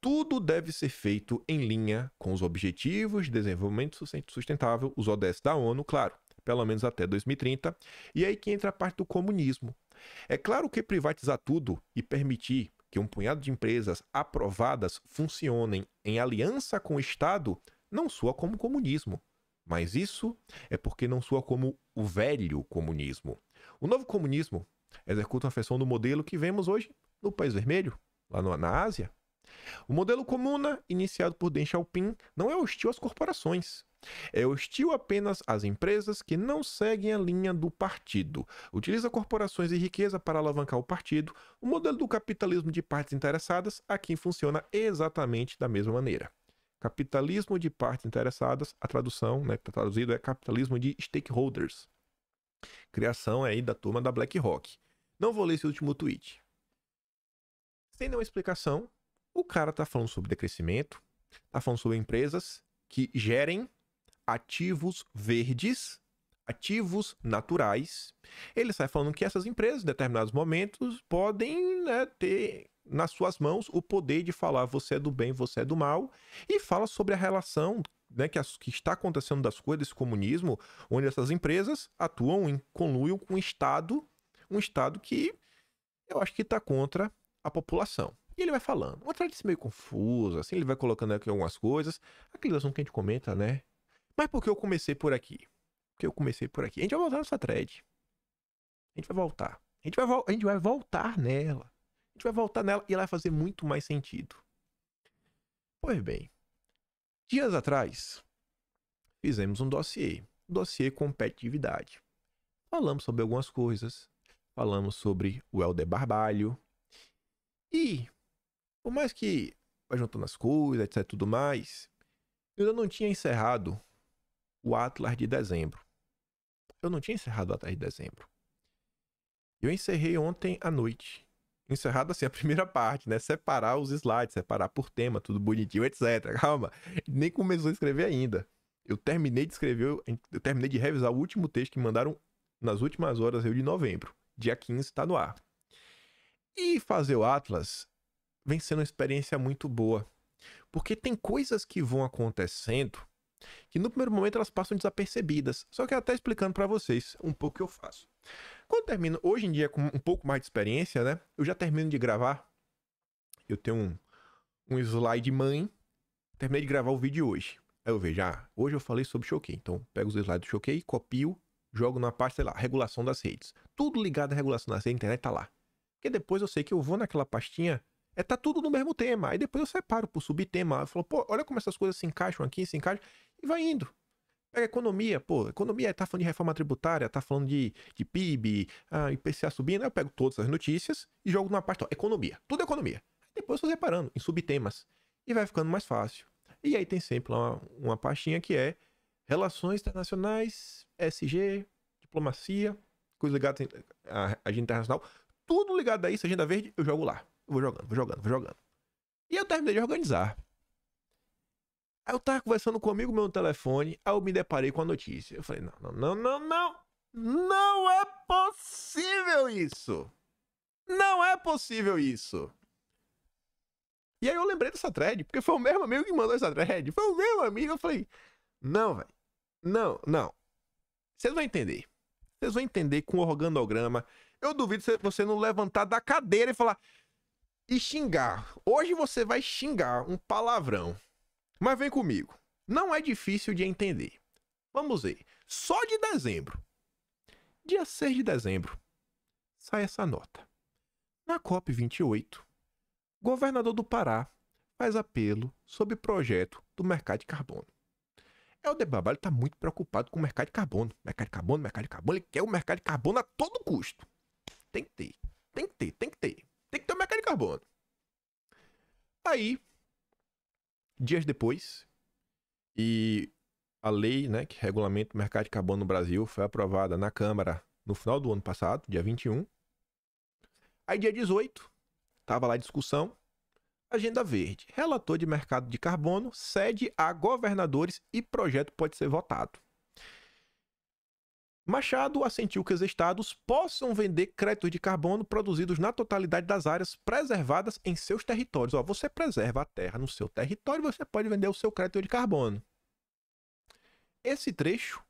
Tudo deve ser feito em linha com os Objetivos de Desenvolvimento Sustentável, os O D S da ONU, claro, pelo menos até dois mil e trinta, e aí que entra a parte do comunismo. É claro que privatizar tudo e permitir que um punhado de empresas aprovadas funcionem em aliança com o Estado não soa como comunismo. Mas isso é porque não soa como o velho comunismo. O novo comunismo executa uma feição do modelo que vemos hoje no País Vermelho, lá no, na Ásia. O modelo comuna, iniciado por Deng Xiaoping, não é hostil às corporações. É hostil apenas às empresas que não seguem a linha do partido. Utiliza corporações e riqueza para alavancar o partido. O modelo do capitalismo de partes interessadas aqui funciona exatamente da mesma maneira. Capitalismo de partes interessadas, a tradução, né, que está traduzido, é capitalismo de stakeholders. Criação aí da turma da BlackRock. Não vou ler esse último tweet. Sem nenhuma explicação, o cara está falando sobre decrescimento, está falando sobre empresas que gerem ativos verdes, ativos naturais. Ele sai falando que essas empresas, em determinados momentos, podem, né, ter nas suas mãos o poder de falar você é do bem, você é do mal, e fala sobre a relação, né, que, as, que está acontecendo das coisas, desse comunismo, onde essas empresas atuam em conluio com o Estado, um Estado que eu acho que está contra a população. E ele vai falando, uma tradição meio confusa, assim, ele vai colocando aqui algumas coisas, aquele assunto que a gente comenta, né? Mas por que eu comecei por aqui? Porque eu comecei por aqui. A gente vai voltar nessa thread. A gente vai voltar. A gente vai, vo a gente vai voltar nela. A gente vai voltar nela e ela vai fazer muito mais sentido. Pois bem, dias atrás, fizemos um dossiê, um dossiê competitividade. Falamos sobre algumas coisas, falamos sobre o Helder Barbalho, e, por mais que vai juntando as coisas, etcétera, tudo mais, eu ainda não tinha encerrado o Atlas de dezembro. Eu não tinha encerrado o Atlas de dezembro. Eu encerrei ontem à noite. Encerrado assim a primeira parte, né? Separar os slides, separar por tema, tudo bonitinho, etcétera. Calma, nem começou a escrever ainda. Eu terminei de escrever, eu terminei de revisar o último texto que mandaram nas últimas horas de novembro. Dia quinze tá no ar. E fazer o Atlas vem sendo uma experiência muito boa. Porque tem coisas que vão acontecendo que no primeiro momento elas passam desapercebidas. Só que eu até explicando para vocês um pouco o que eu faço. Quando eu termino, hoje em dia, com um pouco mais de experiência, né? Eu já termino de gravar. Eu tenho um, um slide mãe. Terminei de gravar o vídeo hoje. Aí eu vejo, ah, hoje eu falei sobre Choquei. Então, pego os slides do Choquei, copio, jogo na parte, sei lá, regulação das redes. Tudo ligado à regulação das redes, a internet tá lá. Porque depois eu sei que eu vou naquela pastinha, é, tá tudo no mesmo tema. Aí depois eu separo por subtema. Eu falo, pô, olha como essas coisas se encaixam aqui, se encaixam. E vai indo. Pega economia, pô, economia tá falando de reforma tributária, tá falando de, de P I B, ah, I P C A subindo, eu pego todas as notícias e jogo numa parte, ó, economia, tudo economia. Depois eu tô separando em subtemas e vai ficando mais fácil. E aí tem sempre uma, uma pastinha que é relações internacionais, E S G, diplomacia, coisa ligada à agenda internacional, tudo ligado a isso, agenda verde, eu jogo lá. Eu vou jogando, vou jogando, vou jogando. E eu terminei de organizar. Aí eu tava conversando comigo meu telefone, aí eu me deparei com a notícia. Eu falei, não, não, não, não, não. Não é possível isso. Não é possível isso. E aí eu lembrei dessa thread, porque foi o mesmo amigo que mandou essa thread. Foi o mesmo amigo, eu falei, não, velho. Não, não. Vocês vão entender. Vocês vão entender com o organograma. Eu duvido você não levantar da cadeira e falar e xingar. Hoje você vai xingar um palavrão. Mas vem comigo, não é difícil de entender. Vamos ver, só de dezembro, dia seis de dezembro, sai essa nota. Na COP vinte e oito, governador do Pará faz apelo sobre projeto do mercado de carbono. Helder Barbalho está muito preocupado com o mercado de carbono. Mercado de carbono, mercado de carbono, ele quer o mercado de carbono a todo custo. Tem que ter, tem que ter, tem que ter, tem que ter o mercado de carbono. Aí, dias depois, e a lei, né, que regulamenta o mercado de carbono no Brasil foi aprovada na Câmara no final do ano passado, dia vinte e um. Aí, dia dezoito, estava lá a discussão. Agenda Verde. Relator de mercado de carbono cede a governadores e projeto pode ser votado. Machado assentiu que os estados possam vender créditos de carbono produzidos na totalidade das áreas preservadas em seus territórios. Ó, você preserva a terra no seu território, você pode vender o seu crédito de carbono. Esse trecho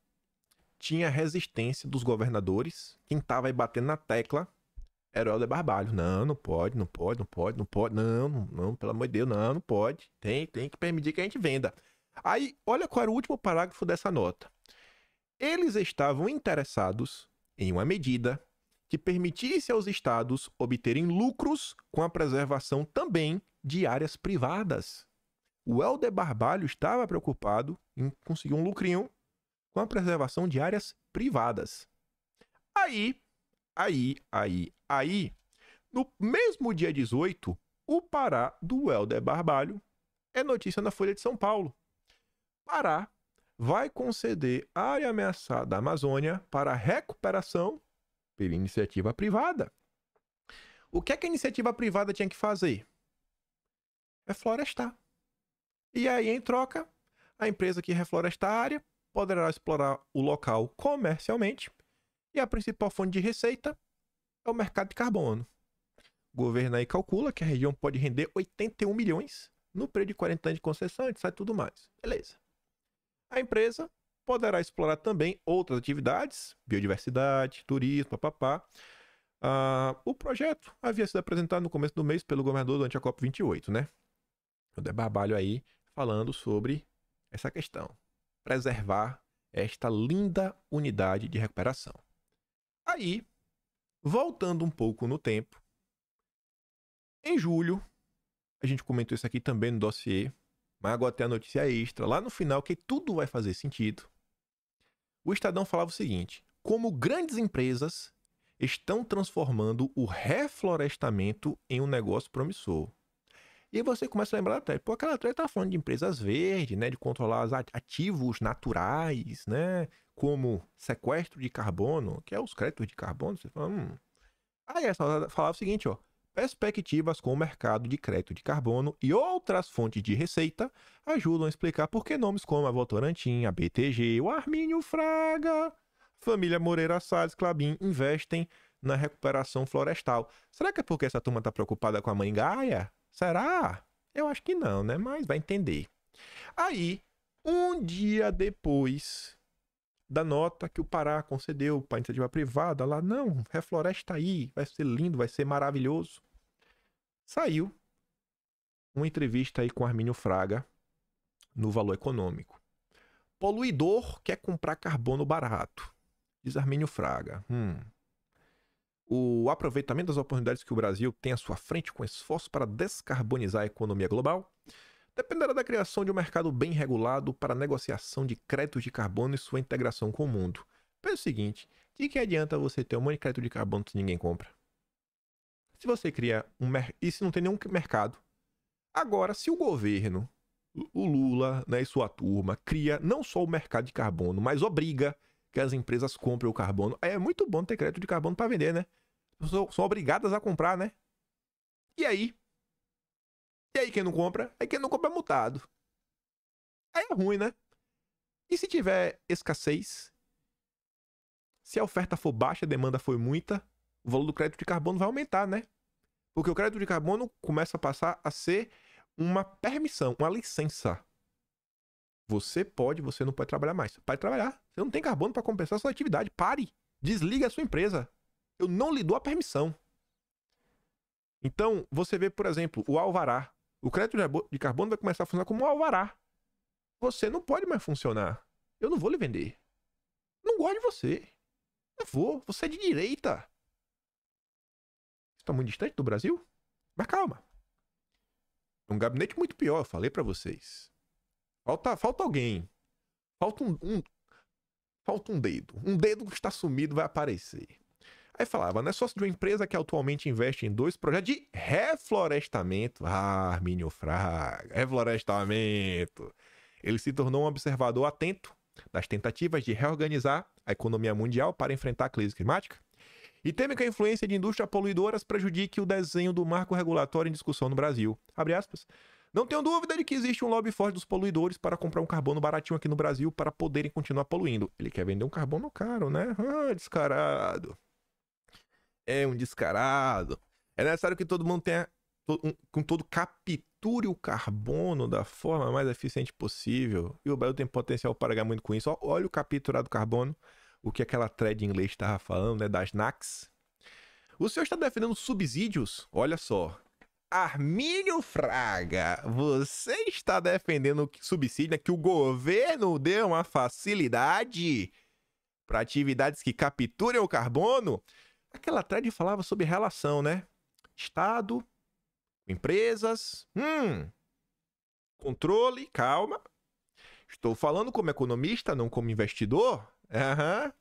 tinha resistência dos governadores. Quem estava aí batendo na tecla era o Helder Barbalho. Não, não pode, não pode, não pode, não pode. Não, não, não, pelo amor de Deus, não, não pode. Tem, tem que permitir que a gente venda. Aí, olha qual era o último parágrafo dessa nota. Eles estavam interessados em uma medida que permitisse aos estados obterem lucros com a preservação também de áreas privadas. O Helder Barbalho estava preocupado em conseguir um lucrinho com a preservação de áreas privadas. Aí, aí, aí, aí, no mesmo dia dezoito, o Pará do Helder Barbalho é notícia na Folha de São Paulo. Pará vai conceder a área ameaçada da Amazônia para recuperação pela iniciativa privada. O que é que a iniciativa privada tinha que fazer? É reflorestar. E aí, em troca, a empresa que refloresta a área poderá explorar o local comercialmente e a principal fonte de receita é o mercado de carbono. O governo aí calcula que a região pode render oitenta e um milhões no período de quarenta anos de concessão e sai tudo mais. Beleza. A empresa poderá explorar também outras atividades, biodiversidade, turismo, papapá. Ah, o projeto havia sido apresentado no começo do mês pelo governador durante a COP vinte e oito, né? O Barbalho aí falando sobre essa questão. Preservar esta linda unidade de recuperação. Aí, voltando um pouco no tempo, em julho, a gente comentou isso aqui também no dossiê, mas agora tem a notícia extra, lá no final, que tudo vai fazer sentido. O Estadão falava o seguinte: como grandes empresas estão transformando o reflorestamento em um negócio promissor. E aí você começa a lembrar até, pô, aquela atleta estava falando de empresas verdes, né, de controlar os ativos naturais, né, como sequestro de carbono, que é os créditos de carbono. Você fala, hum. Aí essa falava o seguinte, ó: perspectivas com o mercado de crédito de carbono e outras fontes de receita ajudam a explicar por que nomes como a Votorantim, a B T G, o Armínio Fraga, família Moreira Salles, Clabin, investem na recuperação florestal. Será que é porque essa turma está preocupada com a mãe Gaia? Será? Eu acho que não, né? Mas vai entender. Aí, um dia depois da nota que o Pará concedeu para a iniciativa privada, lá, não, refloresta aí, vai ser lindo, vai ser maravilhoso. Saiu uma entrevista aí com Armínio Fraga no Valor Econômico. Poluidor quer comprar carbono barato, diz Armínio Fraga. Hum. O aproveitamento das oportunidades que o Brasil tem à sua frente com esforço para descarbonizar a economia global dependerá da criação de um mercado bem regulado para negociação de créditos de carbono e sua integração com o mundo. Pensa o seguinte, de que adianta você ter um monte de crédito de carbono se ninguém compra? Se você cria um mercado, e se não tem nenhum mercado. Agora, se o governo, o Lula, né, e sua turma, cria não só o mercado de carbono, mas obriga que as empresas comprem o carbono, aí é muito bom ter crédito de carbono para vender, né? São, são obrigadas a comprar, né? E aí? E aí quem não compra? Aí quem não compra é multado. Aí é ruim, né? E se tiver escassez? Se a oferta for baixa, a demanda for muita, o valor do crédito de carbono vai aumentar, né? Porque o crédito de carbono começa a passar a ser uma permissão, uma licença. Você pode, você não pode trabalhar mais. Pode trabalhar. Você não tem carbono para compensar a sua atividade. Pare. Desliga a sua empresa. Eu não lhe dou a permissão. Então, você vê, por exemplo, o alvará. O crédito de carbono vai começar a funcionar como um alvará. Você não pode mais funcionar. Eu não vou lhe vender. Não gosto de você. Eu vou. Você é de direita. Isso está muito distante do Brasil? Mas calma. É um gabinete muito pior, eu falei para vocês. Falta, falta alguém. Falta um, um, falta um dedo. Um dedo que está sumido vai aparecer. Aí falava, né, sócio de uma empresa que atualmente investe em dois projetos de reflorestamento. Ah, Armínio Fraga, reflorestamento. Ele se tornou um observador atento das tentativas de reorganizar a economia mundial para enfrentar a crise climática e teme que a influência de indústrias poluidoras prejudique o desenho do marco regulatório em discussão no Brasil. Abre aspas. Não tenho dúvida de que existe um lobby forte dos poluidores para comprar um carbono baratinho aqui no Brasil para poderem continuar poluindo. Ele quer vender um carbono caro, né? Ah, descarado. É um descarado. É necessário que todo mundo tenha... Com todo capture o carbono da forma mais eficiente possível. E o Brasil tem potencial para ganhar muito com isso. Olha o capturado carbono. O que aquela thread em inglês estava falando, né? Das N A Cs. O senhor está defendendo subsídios? Olha só. Armínio Fraga, você está defendendo que subsídio, né, que o governo dê uma facilidade para atividades que capturem o carbono? Aquela thread falava sobre relação, né? Estado, empresas, hum, controle, calma. Estou falando como economista, não como investidor. Aham. Uhum.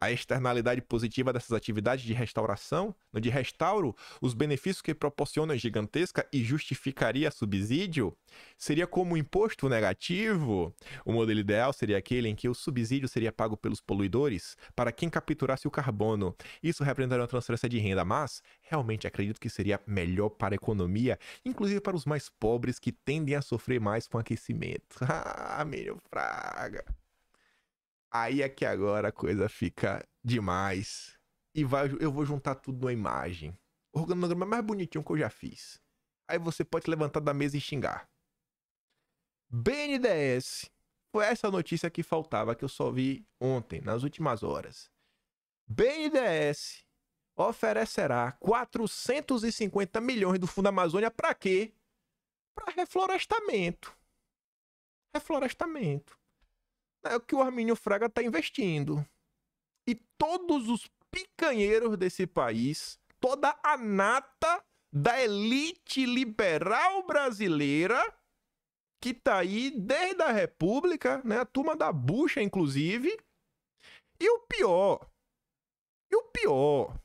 A externalidade positiva dessas atividades de restauração, de restauro, os benefícios que proporciona é gigantesca e justificaria subsídio, seria como um imposto negativo. O modelo ideal seria aquele em que o subsídio seria pago pelos poluidores para quem capturasse o carbono. Isso representaria uma transferência de renda, mas realmente acredito que seria melhor para a economia, inclusive para os mais pobres que tendem a sofrer mais com aquecimento. Ah, meu Fraga. Aí é que agora a coisa fica demais. E vai, eu vou juntar tudo numa imagem. O organograma mais bonitinho que eu já fiz. Aí você pode levantar da mesa e xingar. B N D E S. Foi essa notícia que faltava, que eu só vi ontem, nas últimas horas. B N D E S oferecerá quatrocentos e cinquenta milhões do Fundo Amazônia para quê? Para reflorestamento. Reflorestamento. É o que o Armínio Fraga está investindo. E todos os picanheiros desse país, toda a nata da elite liberal brasileira, que está aí desde a República, né? A turma da bucha, inclusive. E o pior, e o pior,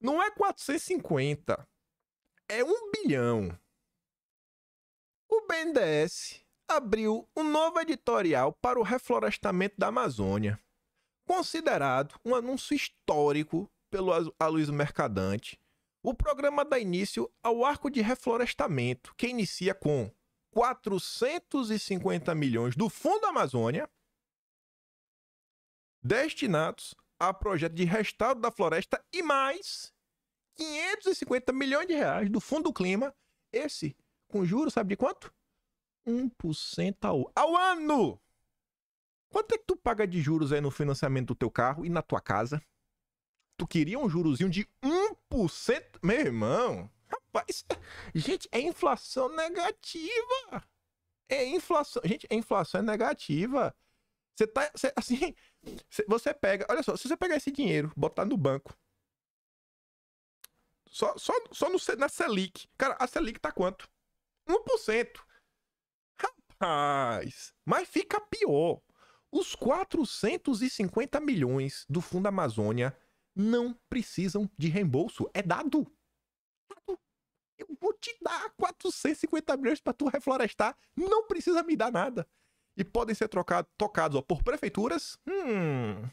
não é quatrocentos e cinquenta, é um bilhão. O B N D E S abriu um novo editorial para o reflorestamento da Amazônia, considerado um anúncio histórico pelo Aloizio Mercadante. O programa dá início ao arco de reflorestamento, que inicia com quatrocentos e cinquenta milhões do Fundo Amazônia, destinados a projeto de restauro da floresta, e mais quinhentos e cinquenta milhões de reais do Fundo do Clima, esse com juros, sabe de quanto? um por cento ao, ao ano! Quanto é que tu paga de juros aí no financiamento do teu carro e na tua casa? Tu queria um jurozinho de um por cento? Meu irmão, rapaz, gente, é inflação negativa! É inflação, gente, é inflação negativa. Você tá, cê, assim, cê, você pega, olha só, se você pegar esse dinheiro, botar no banco, só, só, só no, na Selic, cara, a Selic tá quanto? um por cento! Mas fica pior. Os quatrocentos e cinquenta milhões do Fundo Amazônia não precisam de reembolso. É dado. Eu vou te dar quatrocentos e cinquenta milhões para tu reflorestar. Não precisa me dar nada. E podem ser trocado, tocados ó, por prefeituras, hum,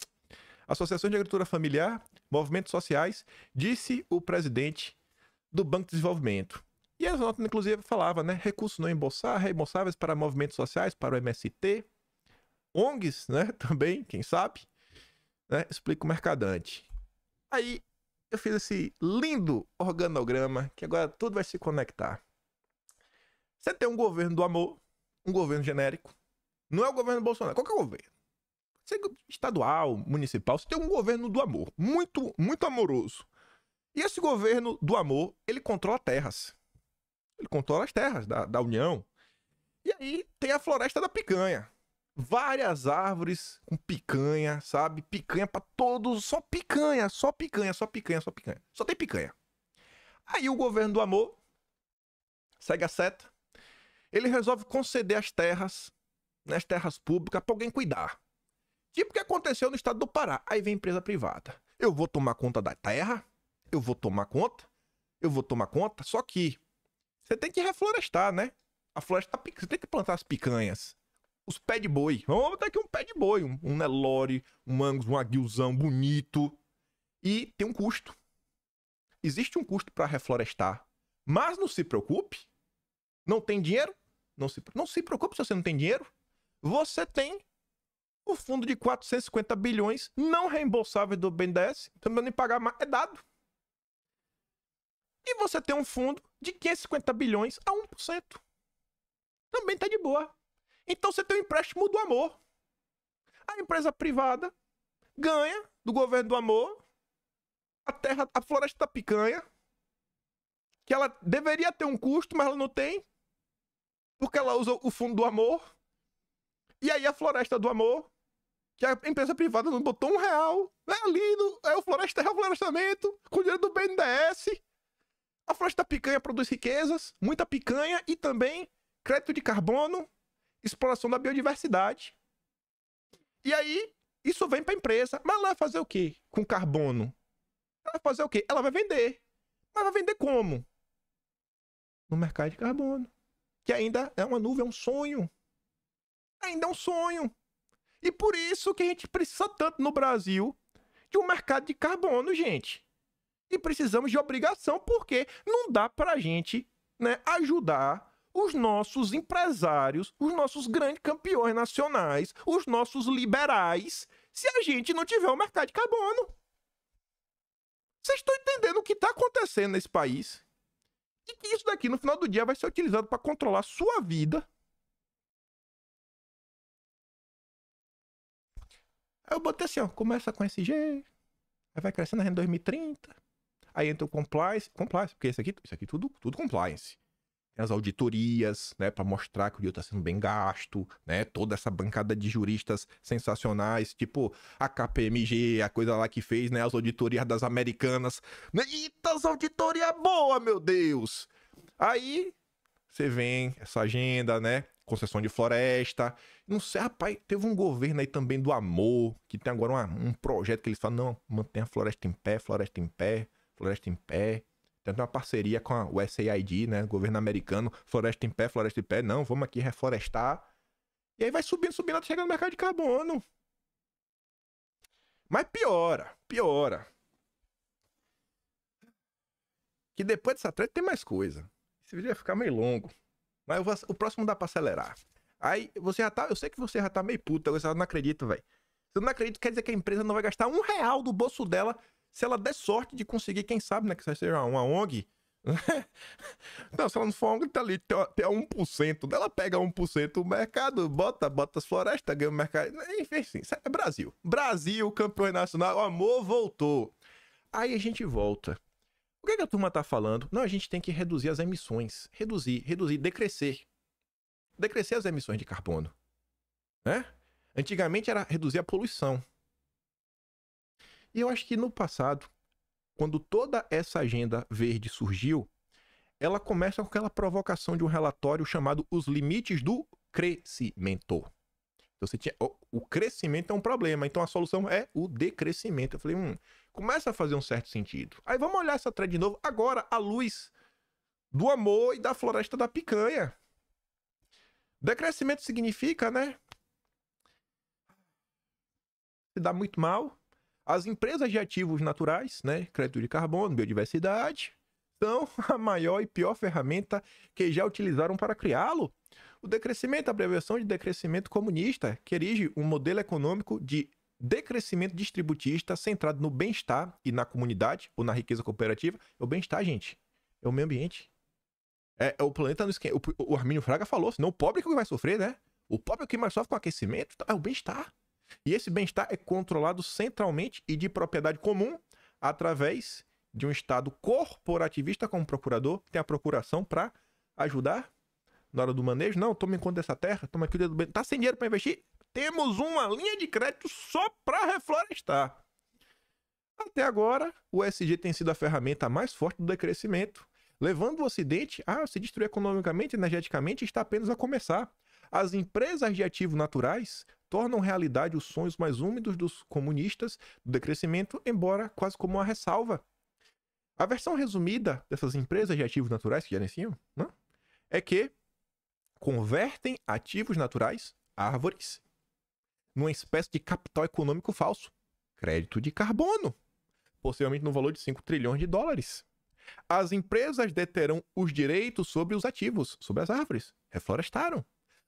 associações de agricultura familiar, movimentos sociais, disse o presidente do Banco de Desenvolvimento. E as notas, inclusive, falava, né? Recursos não embolsados, reembolsáveis para movimentos sociais, para o M S T, O N Gs, né? Também, quem sabe, né? Explica o Mercadante. Aí eu fiz esse lindo organograma que agora tudo vai se conectar. Você tem um governo do amor, um governo genérico. Não é o governo Bolsonaro, qualquer governo. Você, estadual, municipal, você tem um governo do amor, muito, muito amoroso. E esse governo do amor, ele controla terras. Ele controla as terras da, da União. E aí tem a floresta da picanha. Várias árvores com picanha, sabe? Picanha pra todos. Só picanha, só picanha, só picanha, só picanha. Só tem picanha. Aí o governo do amor segue a seta. Ele resolve conceder as terras, né, as terras públicas, pra alguém cuidar. Tipo o que aconteceu no estado do Pará. Aí vem empresa privada. Eu vou tomar conta da terra, eu vou tomar conta, eu vou tomar conta, só que você tem que reflorestar, né? A floresta, você tem que plantar as picanhas, os pés de boi. Vamos botar aqui um pé de boi, um, um Nelore, um Angus, um aguilzão bonito. E tem um custo. Existe um custo para reflorestar. Mas não se preocupe, não tem dinheiro? Não se, não se preocupe se você não tem dinheiro. Você tem o fundo de quatrocentos e cinquenta bilhões não reembolsáveis do B N D E S, também nem pagar mais, é dado. E você tem um fundo de quinhentos e cinquenta bilhões a um por cento. Também tá de boa. Então você tem um empréstimo do amor. A empresa privada ganha do governo do amor a terra, a floresta da picanha, que ela deveria ter um custo, mas ela não tem, porque ela usa o fundo do amor. E aí a floresta do amor, que a empresa privada não botou um real, é lindo, é o floresta, é o florestamento, com dinheiro do B N D E S. A floresta da picanha produz riquezas, muita picanha e também crédito de carbono, exploração da biodiversidade. E aí, isso vem pra empresa, mas ela vai fazer o quê com carbono? Ela vai fazer o quê? Ela vai vender. Mas vai vender como? No mercado de carbono, que ainda é uma nuvem, é um sonho. Ainda é um sonho. E por isso que a gente precisa tanto no Brasil de um mercado de carbono, gente. E precisamos de obrigação, porque não dá pra gente, né, ajudar os nossos empresários, os nossos grandes campeões nacionais, os nossos liberais, se a gente não tiver o mercado de carbono. Vocês estão entendendo o que está acontecendo nesse país? E que isso daqui, no final do dia, vai ser utilizado para controlar sua vida. Aí eu botei assim, ó, começa com S G, aí vai crescendo em dois mil e trinta, aí entra o compliance, compliance, porque isso aqui, isso aqui tudo, tudo compliance. Tem as auditorias, né, para mostrar que o dinheiro tá sendo bem gasto, né, toda essa bancada de juristas sensacionais, tipo a K P M G, a coisa lá que fez, né, as auditorias das americanas. Eita, as auditorias boas, meu Deus! Aí, você vem essa agenda, né, concessão de floresta, não sei, rapaz, teve um governo aí também do amor, que tem agora uma, um projeto que eles falam, não, mantenha a floresta em pé, floresta em pé, floresta em pé, tem uma parceria com a U S A I D, né, governo americano, floresta em pé, floresta em pé, não, vamos aqui reflorestar, e aí vai subindo, subindo, até chegar no mercado de carbono. Mas piora, piora. Que depois dessa treta tem mais coisa, esse vídeo vai ficar meio longo. Mas eu vou, o próximo dá pra acelerar. Aí, você já tá... Eu sei que você já tá meio puta. Eu não acredito, velho. Se eu não acredito, quer dizer que a empresa não vai gastar um real do bolso dela se ela der sorte de conseguir, quem sabe, né? Que seja uma O N G. Não, se ela não for O N G, tá ali. Tem a um por cento. Ela pega um por cento do mercado, bota, bota as florestas, ganha o mercado. Enfim, sim. É Brasil. Brasil, campeão nacional. O amor voltou. Aí a gente volta. O que, que a turma tá falando? Não, a gente tem que reduzir as emissões. Reduzir, reduzir, decrescer. Decrescer as emissões de carbono. Né? Antigamente era reduzir a poluição. E eu acho que no passado, quando toda essa agenda verde surgiu, ela começa com aquela provocação de um relatório chamado Os Limites do Crescimento. Então, você tinha... O crescimento é um problema, então a solução é o decrescimento. Eu falei, hum... começa a fazer um certo sentido. Aí vamos olhar essa thread de novo, agora, à luz do amor e da floresta da picanha. Decrescimento significa, né? Se dá muito mal. As empresas de ativos naturais, né? Crédito de carbono, biodiversidade, são a maior e pior ferramenta que já utilizaram para criá-lo. O decrescimento, a abreviação de decrescimento comunista, que erige um modelo econômico de decrescimento distributista centrado no bem-estar e na comunidade ou na riqueza cooperativa. É o bem-estar, gente. É o meio ambiente. É, é o planeta no esquema. O, o Armínio Fraga falou, senão o pobre é que vai sofrer, né? O pobre é que mais sofre com aquecimento. É o bem-estar. E esse bem-estar é controlado centralmente e de propriedade comum através de um Estado corporativista como procurador. Tem a procuração para ajudar na hora do manejo. Não, toma em conta dessa terra, toma aqui o dedo do bem. Tá sem dinheiro para investir? Temos uma linha de crédito só para reflorestar. Até agora, o E S G tem sido a ferramenta mais forte do decrescimento, levando o Ocidente a se destruir economicamente e energeticamente, está apenas a começar. As empresas de ativos naturais tornam realidade os sonhos mais úmidos dos comunistas do decrescimento, embora quase como uma ressalva. A versão resumida dessas empresas de ativos naturais que gerenciam, né, é que convertem ativos naturais, árvores, numa espécie de capital econômico falso, crédito de carbono, possivelmente no valor de cinco trilhões de dólares. As empresas deterão os direitos sobre os ativos, sobre as árvores, reflorestaram.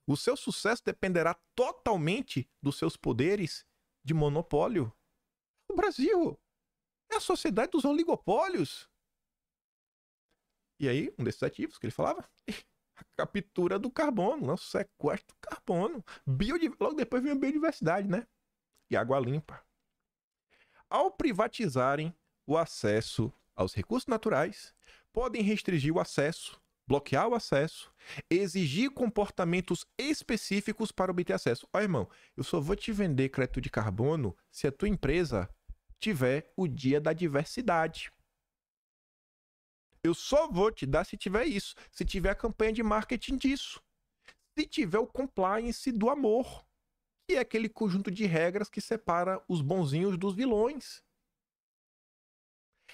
O seu sucesso dependerá totalmente dos seus poderes de monopólio. O Brasil é a sociedade dos oligopólios. E aí, um desses ativos que ele falava, a captura do carbono, o sequestro do carbono. Biodiv... Logo depois vem a biodiversidade, né? E água limpa. Ao privatizarem o acesso aos recursos naturais, podem restringir o acesso, bloquear o acesso, exigir comportamentos específicos para obter acesso. Ó, irmão, eu só vou te vender crédito de carbono se a tua empresa tiver o dia da diversidade. Eu só vou te dar se tiver isso, se tiver a campanha de marketing disso, se tiver o compliance do amor, que é aquele conjunto de regras que separa os bonzinhos dos vilões.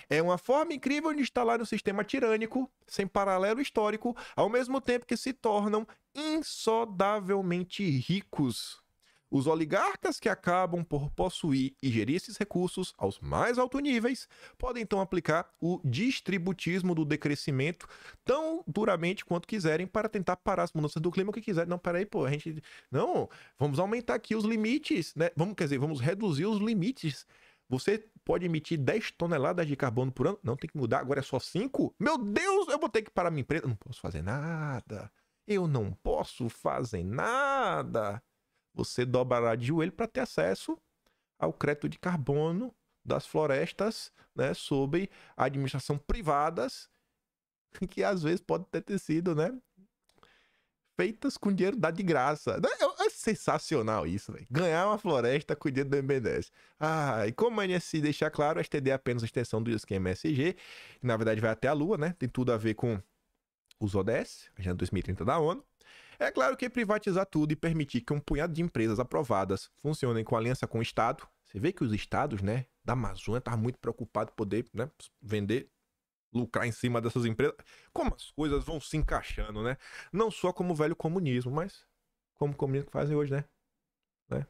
É uma forma incrível de instalar um sistema tirânico, sem paralelo histórico, ao mesmo tempo que se tornam insodavelmente ricos. Os oligarcas que acabam por possuir e gerir esses recursos aos mais altos níveis podem então aplicar o distributismo do decrescimento tão duramente quanto quiserem para tentar parar as mudanças do clima que quiserem. Não, peraí, pô, a gente... Não, vamos aumentar aqui os limites, né? Vamos, quer dizer, vamos reduzir os limites. Você pode emitir dez toneladas de carbono por ano? Não, tem que mudar, agora é só cinco? Meu Deus, eu vou ter que parar minha empresa. Não posso fazer nada. Eu não posso fazer nada. Você dobrará de joelho para ter acesso ao crédito de carbono das florestas, né, sob a administração privadas, que às vezes pode ter sido, né, feitas com dinheiro dado de graça. É sensacional isso, velho. Ganhar uma floresta com o dinheiro do M D B. Ah, e como a N S C deixar claro, a S T D é apenas a extensão do esquema S G, que na verdade vai até a Lua, né? Tem tudo a ver com os O D S, a agenda dois mil e trinta da ONU. É claro que privatizar tudo e permitir que um punhado de empresas aprovadas funcionem com aliança com o Estado. Você vê que os estados, né, da Amazônia estavam muito preocupados em poder, né, vender, lucrar em cima dessas empresas. Como as coisas vão se encaixando, né? Não só como o velho comunismo, mas como o comunismo que fazem hoje, né? né?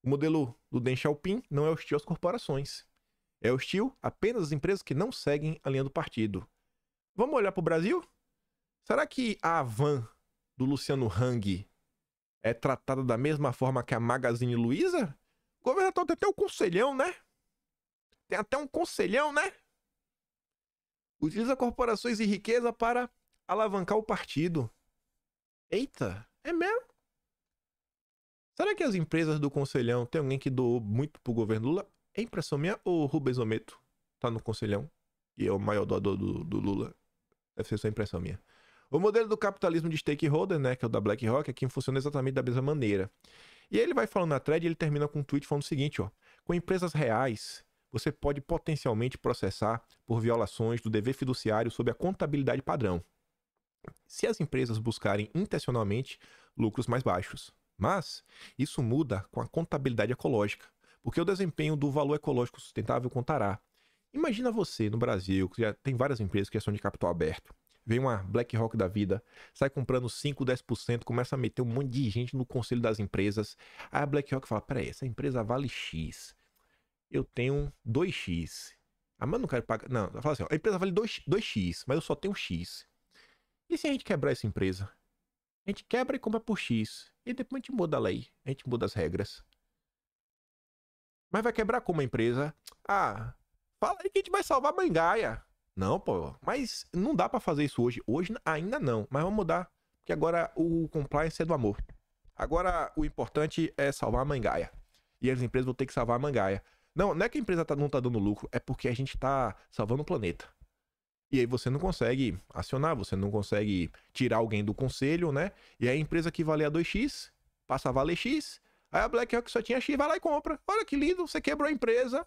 O modelo do Deng Xiaoping não é hostil às corporações. É hostil apenas às empresas que não seguem a linha do partido. Vamos olhar para o Brasil? Será que a Havan do Luciano Hang é tratada da mesma forma que a Magazine Luiza? O governo atual tem até um conselhão, né? Tem até um conselhão, né? Utiliza corporações e riqueza para alavancar o partido. Eita, é mesmo? Será que as empresas do conselhão tem alguém que doou muito pro governo Lula? É impressão minha ou Rubens Ometo tá no conselhão e é o maior doador do, do Lula? Deve ser só impressão minha. O modelo do capitalismo de stakeholder, né, que é o da BlackRock, é que funciona exatamente da mesma maneira. E aí ele vai falando na thread e ele termina com um tweet falando o seguinte, ó. Com empresas reais, você pode potencialmente processar por violações do dever fiduciário sob a contabilidade padrão, se as empresas buscarem intencionalmente lucros mais baixos. Mas isso muda com a contabilidade ecológica, porque o desempenho do valor ecológico sustentável contará. Imagina você, no Brasil, que já tem várias empresas que são de capital aberto, vem uma BlackRock da vida, sai comprando cinco, dez por cento, começa a meter um monte de gente no conselho das empresas, aí a BlackRock fala, peraí, essa empresa vale X, eu tenho dois X. Ah, mas eu não quero pagar... Não, ela fala assim, ó, a empresa vale dois X, mas eu só tenho X. E se a gente quebrar essa empresa? A gente quebra e compra por X. E depois a gente muda a lei, a gente muda as regras. Mas vai quebrar como a empresa? Ah, fala aí que a gente vai salvar a Mãe Gaia. Não, pô, mas não dá pra fazer isso hoje. Hoje ainda não, mas vamos mudar. Porque agora o compliance é do amor. Agora o importante é salvar a Mãe Gaia. E as empresas vão ter que salvar a Mãe Gaia. Não, não é que a empresa tá, não tá dando lucro, é porque a gente tá salvando o planeta. E aí você não consegue acionar, você não consegue tirar alguém do conselho, né? E aí a empresa que valia dois X, passa a valer X, aí a BlackRock só tinha X, vai lá e compra. Olha que lindo, você quebrou a empresa,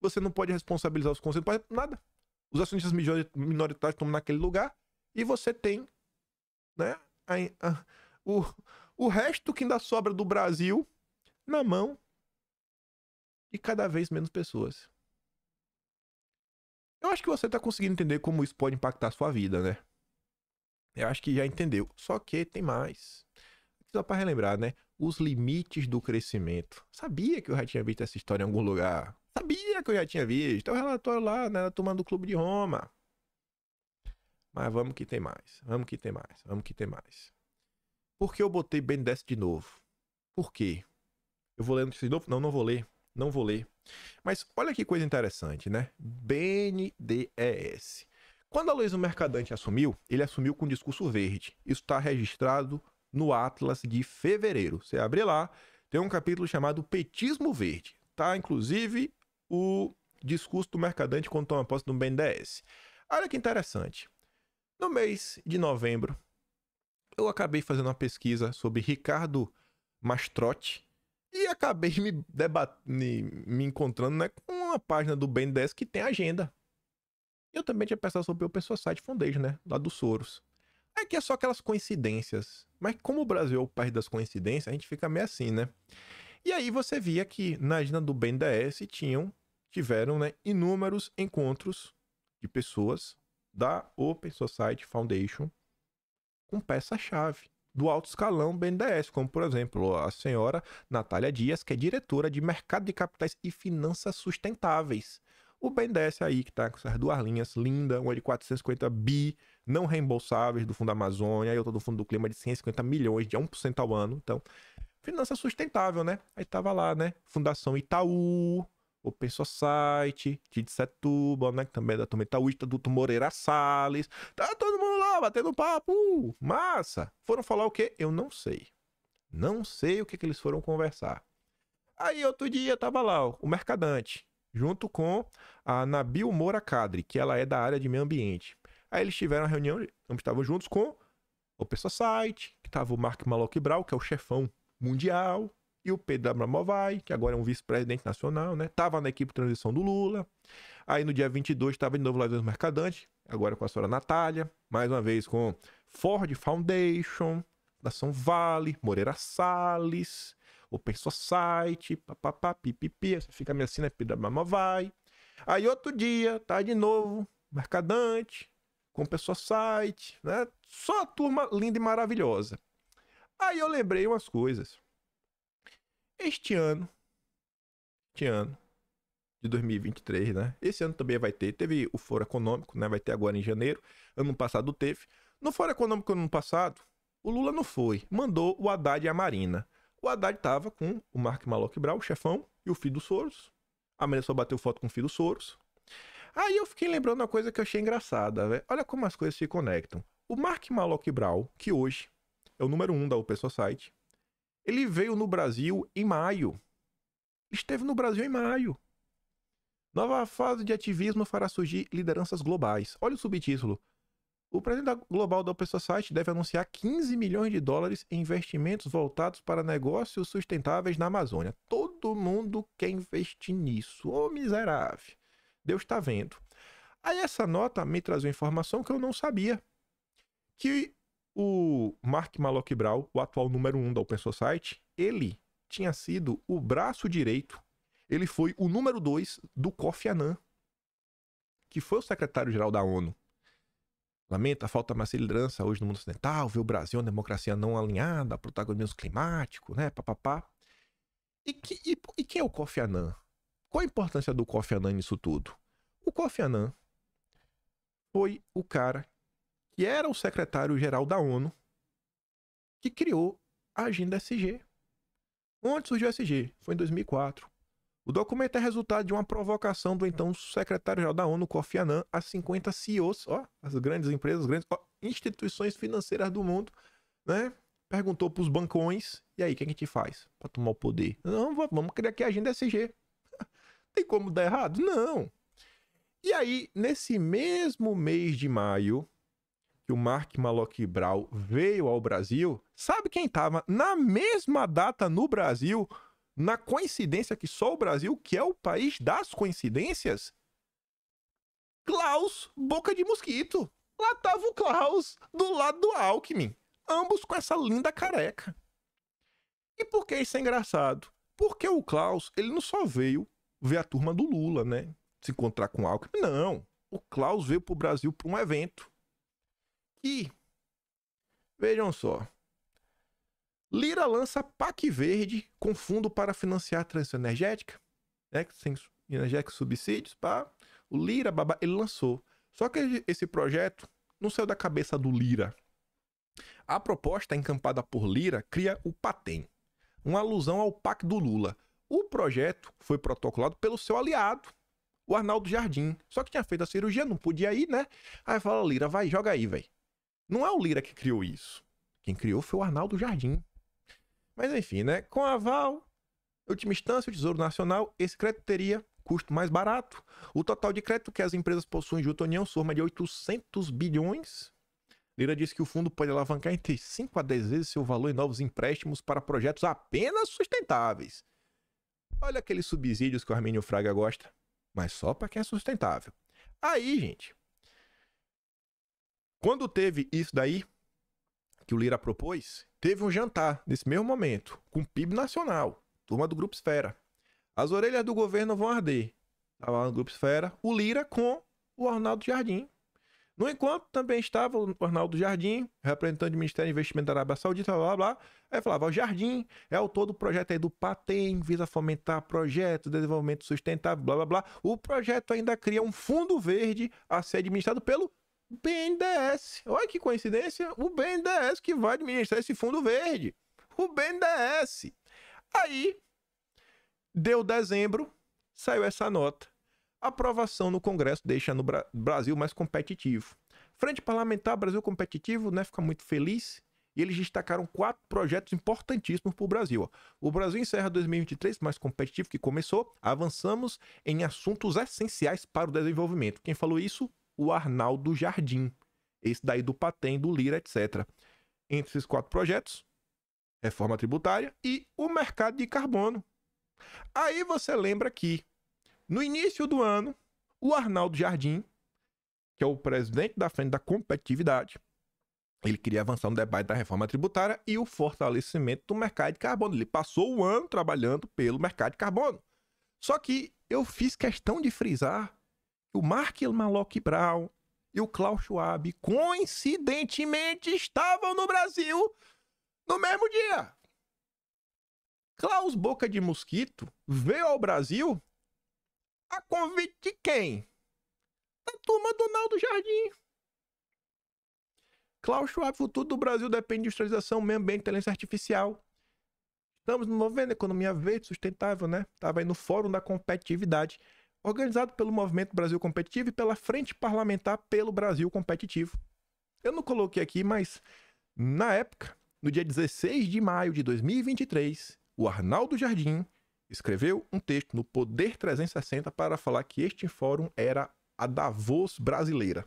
você não pode responsabilizar os conselhos, não pode nada. Os acionistas minoritários estão naquele lugar e você tem, né, a, a, o, o resto que ainda sobra do Brasil na mão de cada vez menos pessoas. Eu acho que você tá conseguindo entender como isso pode impactar a sua vida, né? Eu acho que já entendeu. Só que tem mais. Só para relembrar, né? Os limites do crescimento. Sabia que eu já tinha visto essa história em algum lugar. Sabia que eu já tinha visto. É o relatório lá, né? Da turma do Clube de Roma. Mas vamos que tem mais. Vamos que tem mais. Vamos que tem mais. Por que eu botei B N D E S de novo? Por quê? Eu vou ler de novo? Não, não vou ler. Não vou ler. Mas olha que coisa interessante, né? B N D E S. Quando Aloizio Mercadante assumiu, ele assumiu com um discurso verde. Isso está registrado no Atlas de fevereiro. Você abre lá, tem um capítulo chamado Petismo Verde. Tá, inclusive, o discurso do Mercadante quando toma posse do B N D E S. Olha que interessante. No mês de novembro, eu acabei fazendo uma pesquisa sobre Ricardo Mastrotti e acabei me, me encontrando, né, com uma página do B N D E S que tem agenda. Eu também tinha pensado sobre o Open Society Foundation, né? Lá do Soros. É que é só aquelas coincidências. Mas como o Brasil é o país das coincidências, a gente fica meio assim, né? E aí você via que na agenda do B N D E S tinham, tiveram, né, inúmeros encontros de pessoas da Open Society Foundation com peça-chave do alto escalão B N D E S, como, por exemplo, a senhora Natália Dias, que é diretora de Mercado de Capitais e Finanças Sustentáveis. O B N D E S aí, que tá com essas duas linhas lindas, uma de quatrocentos e cinquenta bi não reembolsáveis do Fundo Amazônia, e outra do Fundo do Clima de cento e cinquenta milhões, de um por cento ao ano. Então, finança sustentável, né? Aí tava lá, né? Fundação Itaú, Open Society, de Setúbal, né? Que também é da turma Itaúista, do Moreira Salles. Tá todo mundo lá, batendo papo. Uh, massa! Foram falar o quê? Eu não sei. Não sei o que, que eles foram conversar. Aí, outro dia, tava lá, ó, o Mercadante, junto com a Nabil Moura Kadri, que ela é da área de meio ambiente. Aí eles tiveram uma reunião, ambos estavam juntos com o Open Society, que estava o Mark Malok Brau, que é o chefão mundial, e o Pedro Abramovay, que agora é um vice-presidente nacional, né? Tava na equipe de transição do Lula. Aí no dia vinte e dois estava de novo lá do Mercadante, agora com a senhora Natália, mais uma vez com Ford Foundation, Nação Vale, Moreira Salles, Open Society, papapá, pipipi, fica meio assim, né? Pedro Abramovay. Aí outro dia, tá de novo, Mercadante, com Open Society, né? Só a turma linda e maravilhosa. Aí eu lembrei umas coisas. Este ano, este ano de dois mil e vinte e três, né? Esse ano também vai ter, teve o Fórum Econômico, né? Vai ter agora em janeiro, ano passado teve. No Fórum Econômico ano passado, o Lula não foi, mandou o Haddad e a Marina. O Haddad tava com o Mark Malok Brau, o chefão, e o filho do Soros. A Marina só bateu foto com o filho do Soros. Aí eu fiquei lembrando uma coisa que eu achei engraçada, velho. Olha como as coisas se conectam. O Mark Malok Brau, que hoje é o número um da Open Society, ele veio no Brasil em maio. Esteve no Brasil em maio. Nova fase de ativismo fará surgir lideranças globais. Olha o subtítulo. O presidente global da Open Society deve anunciar quinze milhões de dólares em investimentos voltados para negócios sustentáveis na Amazônia. Todo mundo quer investir nisso. Ô, miserável. Deus está vendo. Aí essa nota me trazou informação que eu não sabia. Que o Mark Malok Brau, o atual número um da Open Society, ele tinha sido o braço direito. Ele foi o número dois do Kofi Annan, que foi o secretário-geral da ONU. Lamenta a falta mais de liderança hoje no mundo ocidental, vê o Brasil uma democracia não alinhada, protagonismo climático, né, papapá. E, que, e, e quem é o Kofi Annan? Qual a importância do Kofi Annan nisso tudo? O Kofi Annan foi o cara que era o secretário-geral da ONU que criou a agenda S G. Onde surgiu a S G? Foi em dois mil e quatro. O documento é resultado de uma provocação do então secretário-geral da ONU, Kofi Annan, a cinquenta C E Os, ó, as grandes empresas, as grandes ó, instituições financeiras do mundo, né? Perguntou para os bancões, e aí, o que a gente faz para tomar o poder? Não, vamos criar aqui a agenda S G. Tem como dar errado? Não. E aí, nesse mesmo mês de maio, que o Mark Malok Brau veio ao Brasil, sabe quem estava na mesma data no Brasil? Na coincidência que só o Brasil, que é o país das coincidências, Klaus Boca de Mosquito. Lá tava o Klaus do lado do Alckmin. Ambos com essa linda careca. E por que isso é engraçado? Porque o Klaus, ele não só veio ver a turma do Lula, né? Se encontrar com o Alckmin. Não. O Klaus veio pro Brasil para um evento. E, vejam só. Lira lança PAC verde com fundo para financiar a transição energética, né? Sem energética e subsídios. Pá. O Lira, babá, ele lançou. Só que esse projeto não saiu da cabeça do Lira. A proposta encampada por Lira cria o PATEM, uma alusão ao PAC do Lula. O projeto foi protocolado pelo seu aliado, o Arnaldo Jardim. Só que tinha feito a cirurgia, não podia ir, né? Aí fala, Lira, vai, joga aí, velho. Não é o Lira que criou isso. Quem criou foi o Arnaldo Jardim. Mas enfim, né? Com a aval, última instância, o Tesouro Nacional, esse crédito teria custo mais barato. O total de crédito que as empresas possuem junto à União soma de oitocentos bilhões. Lira disse que o fundo pode alavancar entre cinco a dez vezes seu valor em novos empréstimos para projetos apenas sustentáveis. Olha aqueles subsídios que o Armínio Fraga gosta, mas só para quem é sustentável. Aí, gente, quando teve isso daí, que o Lira propôs, teve um jantar, nesse mesmo momento, com o P I B Nacional, turma do Grupo Esfera. As orelhas do governo vão arder. Estava lá no Grupo Esfera, o Lira com o Arnaldo Jardim. No encontro também estava o Arnaldo Jardim, representante do Ministério do Investimento da Arábia Saudita, blá, blá, blá. Aí falava, o Jardim é autor do projeto aí do PATEM, visa fomentar projetos de desenvolvimento sustentável, blá, blá, blá. O projeto ainda cria um fundo verde a ser administrado pelo B N D E S. Olha que coincidência, o B N D E S que vai administrar esse fundo verde. O B N D E S. Aí, deu dezembro, saiu essa nota. A aprovação no Congresso deixa no Brasil mais competitivo. Frente parlamentar, Brasil competitivo, né? Fica muito feliz. E eles destacaram quatro projetos importantíssimos para o Brasil. O Brasil encerra dois mil e vinte e três mais competitivo que começou. Avançamos em assuntos essenciais para o desenvolvimento. Quem falou isso? O Arnaldo Jardim. Esse daí do PATEM, do Lira, etcétera. Entre esses quatro projetos, reforma tributária e o mercado de carbono. Aí você lembra que no início do ano, o Arnaldo Jardim, que é o presidente da Frente da Competitividade, ele queria avançar no debate da reforma tributária e o fortalecimento do mercado de carbono. Ele passou o ano trabalhando pelo mercado de carbono. Só que eu fiz questão de frisar que o Mark Malloch Brown e o Klaus Schwab, coincidentemente, estavam no Brasil no mesmo dia. Klaus Boca de Mosquito veio ao Brasil a convite de quem? Da turma do Arnaldo Jardim. Klaus Schwab, futuro do Brasil depende de industrialização, meio ambiente, inteligência artificial. Estamos movendo a economia verde, sustentável, né? Estava aí no Fórum da Competitividade, organizado pelo Movimento Brasil Competitivo e pela Frente Parlamentar pelo Brasil Competitivo. Eu não coloquei aqui, mas na época, no dia dezesseis de maio de dois mil e vinte e três, o Arnaldo Jardim escreveu um texto no Poder trezentos e sessenta para falar que este fórum era a Davos brasileira.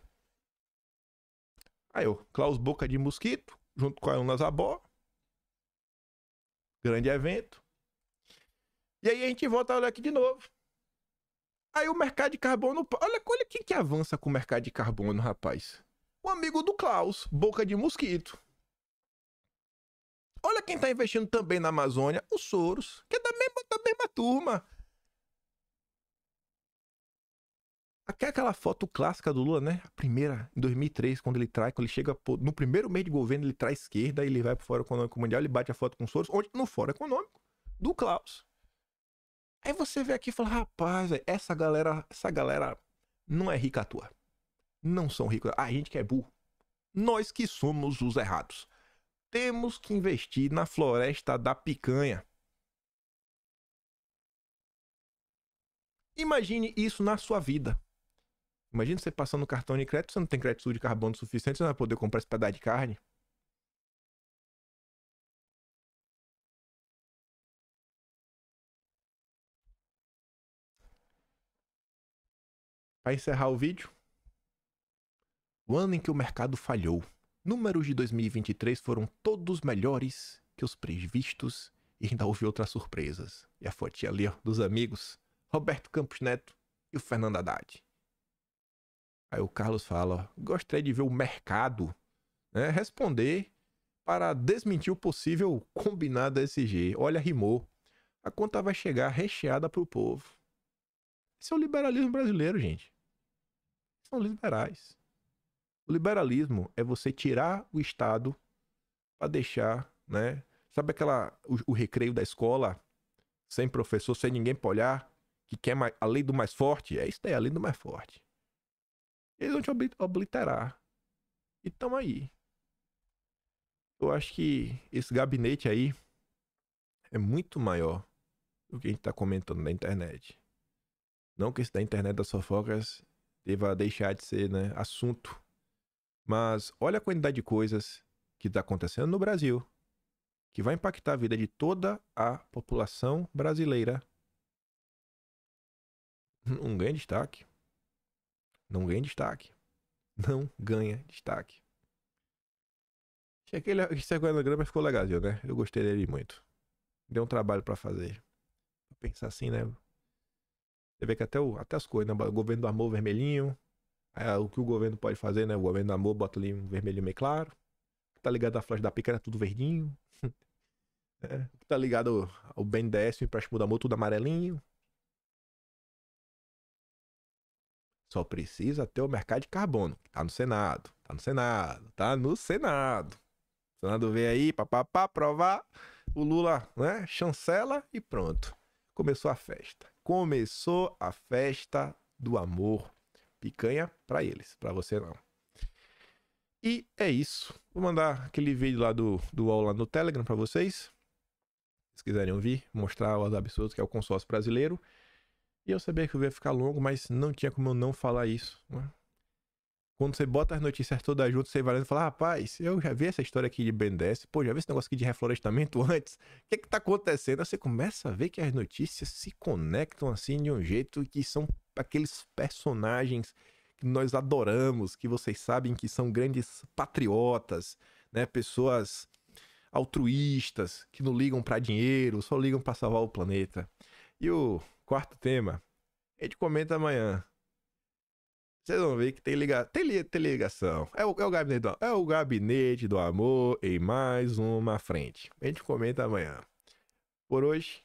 Aí, ó, Klaus Boca de Mosquito, junto com a Ana Zabó. Grande evento. E aí a gente volta a olhar aqui de novo. Aí o mercado de carbono... Olha, olha quem que avança com o mercado de carbono, rapaz. O amigo do Klaus, Boca de Mosquito. Olha quem está investindo também na Amazônia, o Soros, que é da mesma, da mesma turma. Aqui é aquela foto clássica do Lula, né? A primeira, em dois mil e três, quando ele traz, quando ele chega no primeiro mês de governo, ele traz esquerda, ele vai para o Fórum Econômico Mundial, ele bate a foto com o Soros, onde no Fórum Econômico, do Klaus. Aí você vê aqui e fala, rapaz, véio, essa galera, essa galera não é rica à toa. Não são ricos. A gente que é burro. Nós que somos os errados. Temos que investir na floresta da picanha. Imagine isso na sua vida. Imagine você passando o cartão de crédito, você não tem crédito de carbono suficiente, você não vai poder comprar esse pedaço de carne. Para encerrar o vídeo, o ano em que o mercado falhou. Números de dois mil e vinte e três foram todos melhores que os previstos e ainda houve outras surpresas. E a fotinha ali, ó, dos amigos, Roberto Campos Neto e o Fernando Haddad. Aí o Carlos fala, ó, gostaria de ver o mercado, né, responder para desmentir o possível combinado S G. Olha, rimou. A conta vai chegar recheada para o povo. Esse é o liberalismo brasileiro, gente. São liberais. O liberalismo é você tirar o Estado para deixar, né? Sabe aquela, o, o recreio da escola, sem professor, sem ninguém pra olhar, que quer mais, a lei do mais forte? É isso aí, a lei do mais forte. Eles vão te obliterar. E tamo aí. Eu acho que esse gabinete aí é muito maior do que a gente tá comentando na internet. Não que esse da internet das fofocas deva deixar de ser, né, assunto. Mas olha a quantidade de coisas que tá acontecendo no Brasil, que vai impactar a vida de toda a população brasileira. Não ganha destaque. Não ganha destaque. Não ganha destaque. Aquele, esse organograma ficou legal, né? Eu gostei dele muito. Deu um trabalho pra fazer. Pensar assim, né? Você vê que até, o, até as coisas, né? O governo do amor vermelhinho. É o que o governo pode fazer, né? O governo do amor bota ali um vermelhinho meio claro. Tá ligado à flash da pica, é tudo verdinho. É, tá ligado ao B N D E S, o empréstimo do amor, tudo amarelinho. Só precisa ter o mercado de carbono. Tá no Senado. Tá no Senado. Tá no Senado. O Senado veio aí, papapá, aprovar. O Lula, né? Chancela e pronto. Começou a festa. Começou a festa do amor. Picanha pra eles, pra você não. E é isso. Vou mandar aquele vídeo lá do, do U O L lá no Telegram pra vocês. Se quiserem ouvir, mostrar os absurdos que é o consórcio brasileiro. E eu sabia que eu ia ficar longo, mas não tinha como eu não falar isso. Né? Quando você bota as notícias todas juntas, você vai lá e fala, rapaz, eu já vi essa história aqui de B N D E S, pô, já vi esse negócio aqui de reflorestamento antes, o que é que tá acontecendo? Aí você começa a ver que as notícias se conectam assim de um jeito que são aqueles personagens que nós adoramos, que vocês sabem que são grandes patriotas, né? Pessoas altruístas, que não ligam pra dinheiro, só ligam pra salvar o planeta. E o quarto tema, a gente comenta amanhã. Vocês vão ver que tem, liga... tem, li... tem ligação. É o... É, o gabinete do... é o gabinete do amor em mais uma frente. A gente comenta amanhã. Por hoje,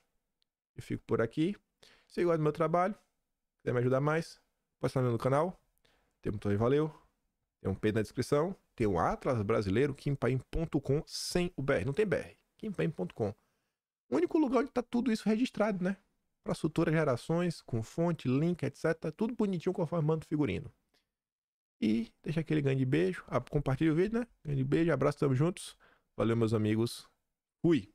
eu fico por aqui. Se você gosta do meu trabalho, quiser me ajudar mais, pode estar no canal. Tem um botão de valeu. Tem um P na descrição. Tem um Atlas brasileiro, kimpaim ponto com, sem o B R. Não tem B R. kimpaim ponto com. O único lugar onde está tudo isso registrado, né? Para as futuras gerações, com fonte, link, etcétera. Tudo bonitinho conforme manda o figurino. E deixa aquele grande beijo. Ah, compartilha o vídeo, né? Grande beijo, abraço, tamo juntos. Valeu, meus amigos. Fui!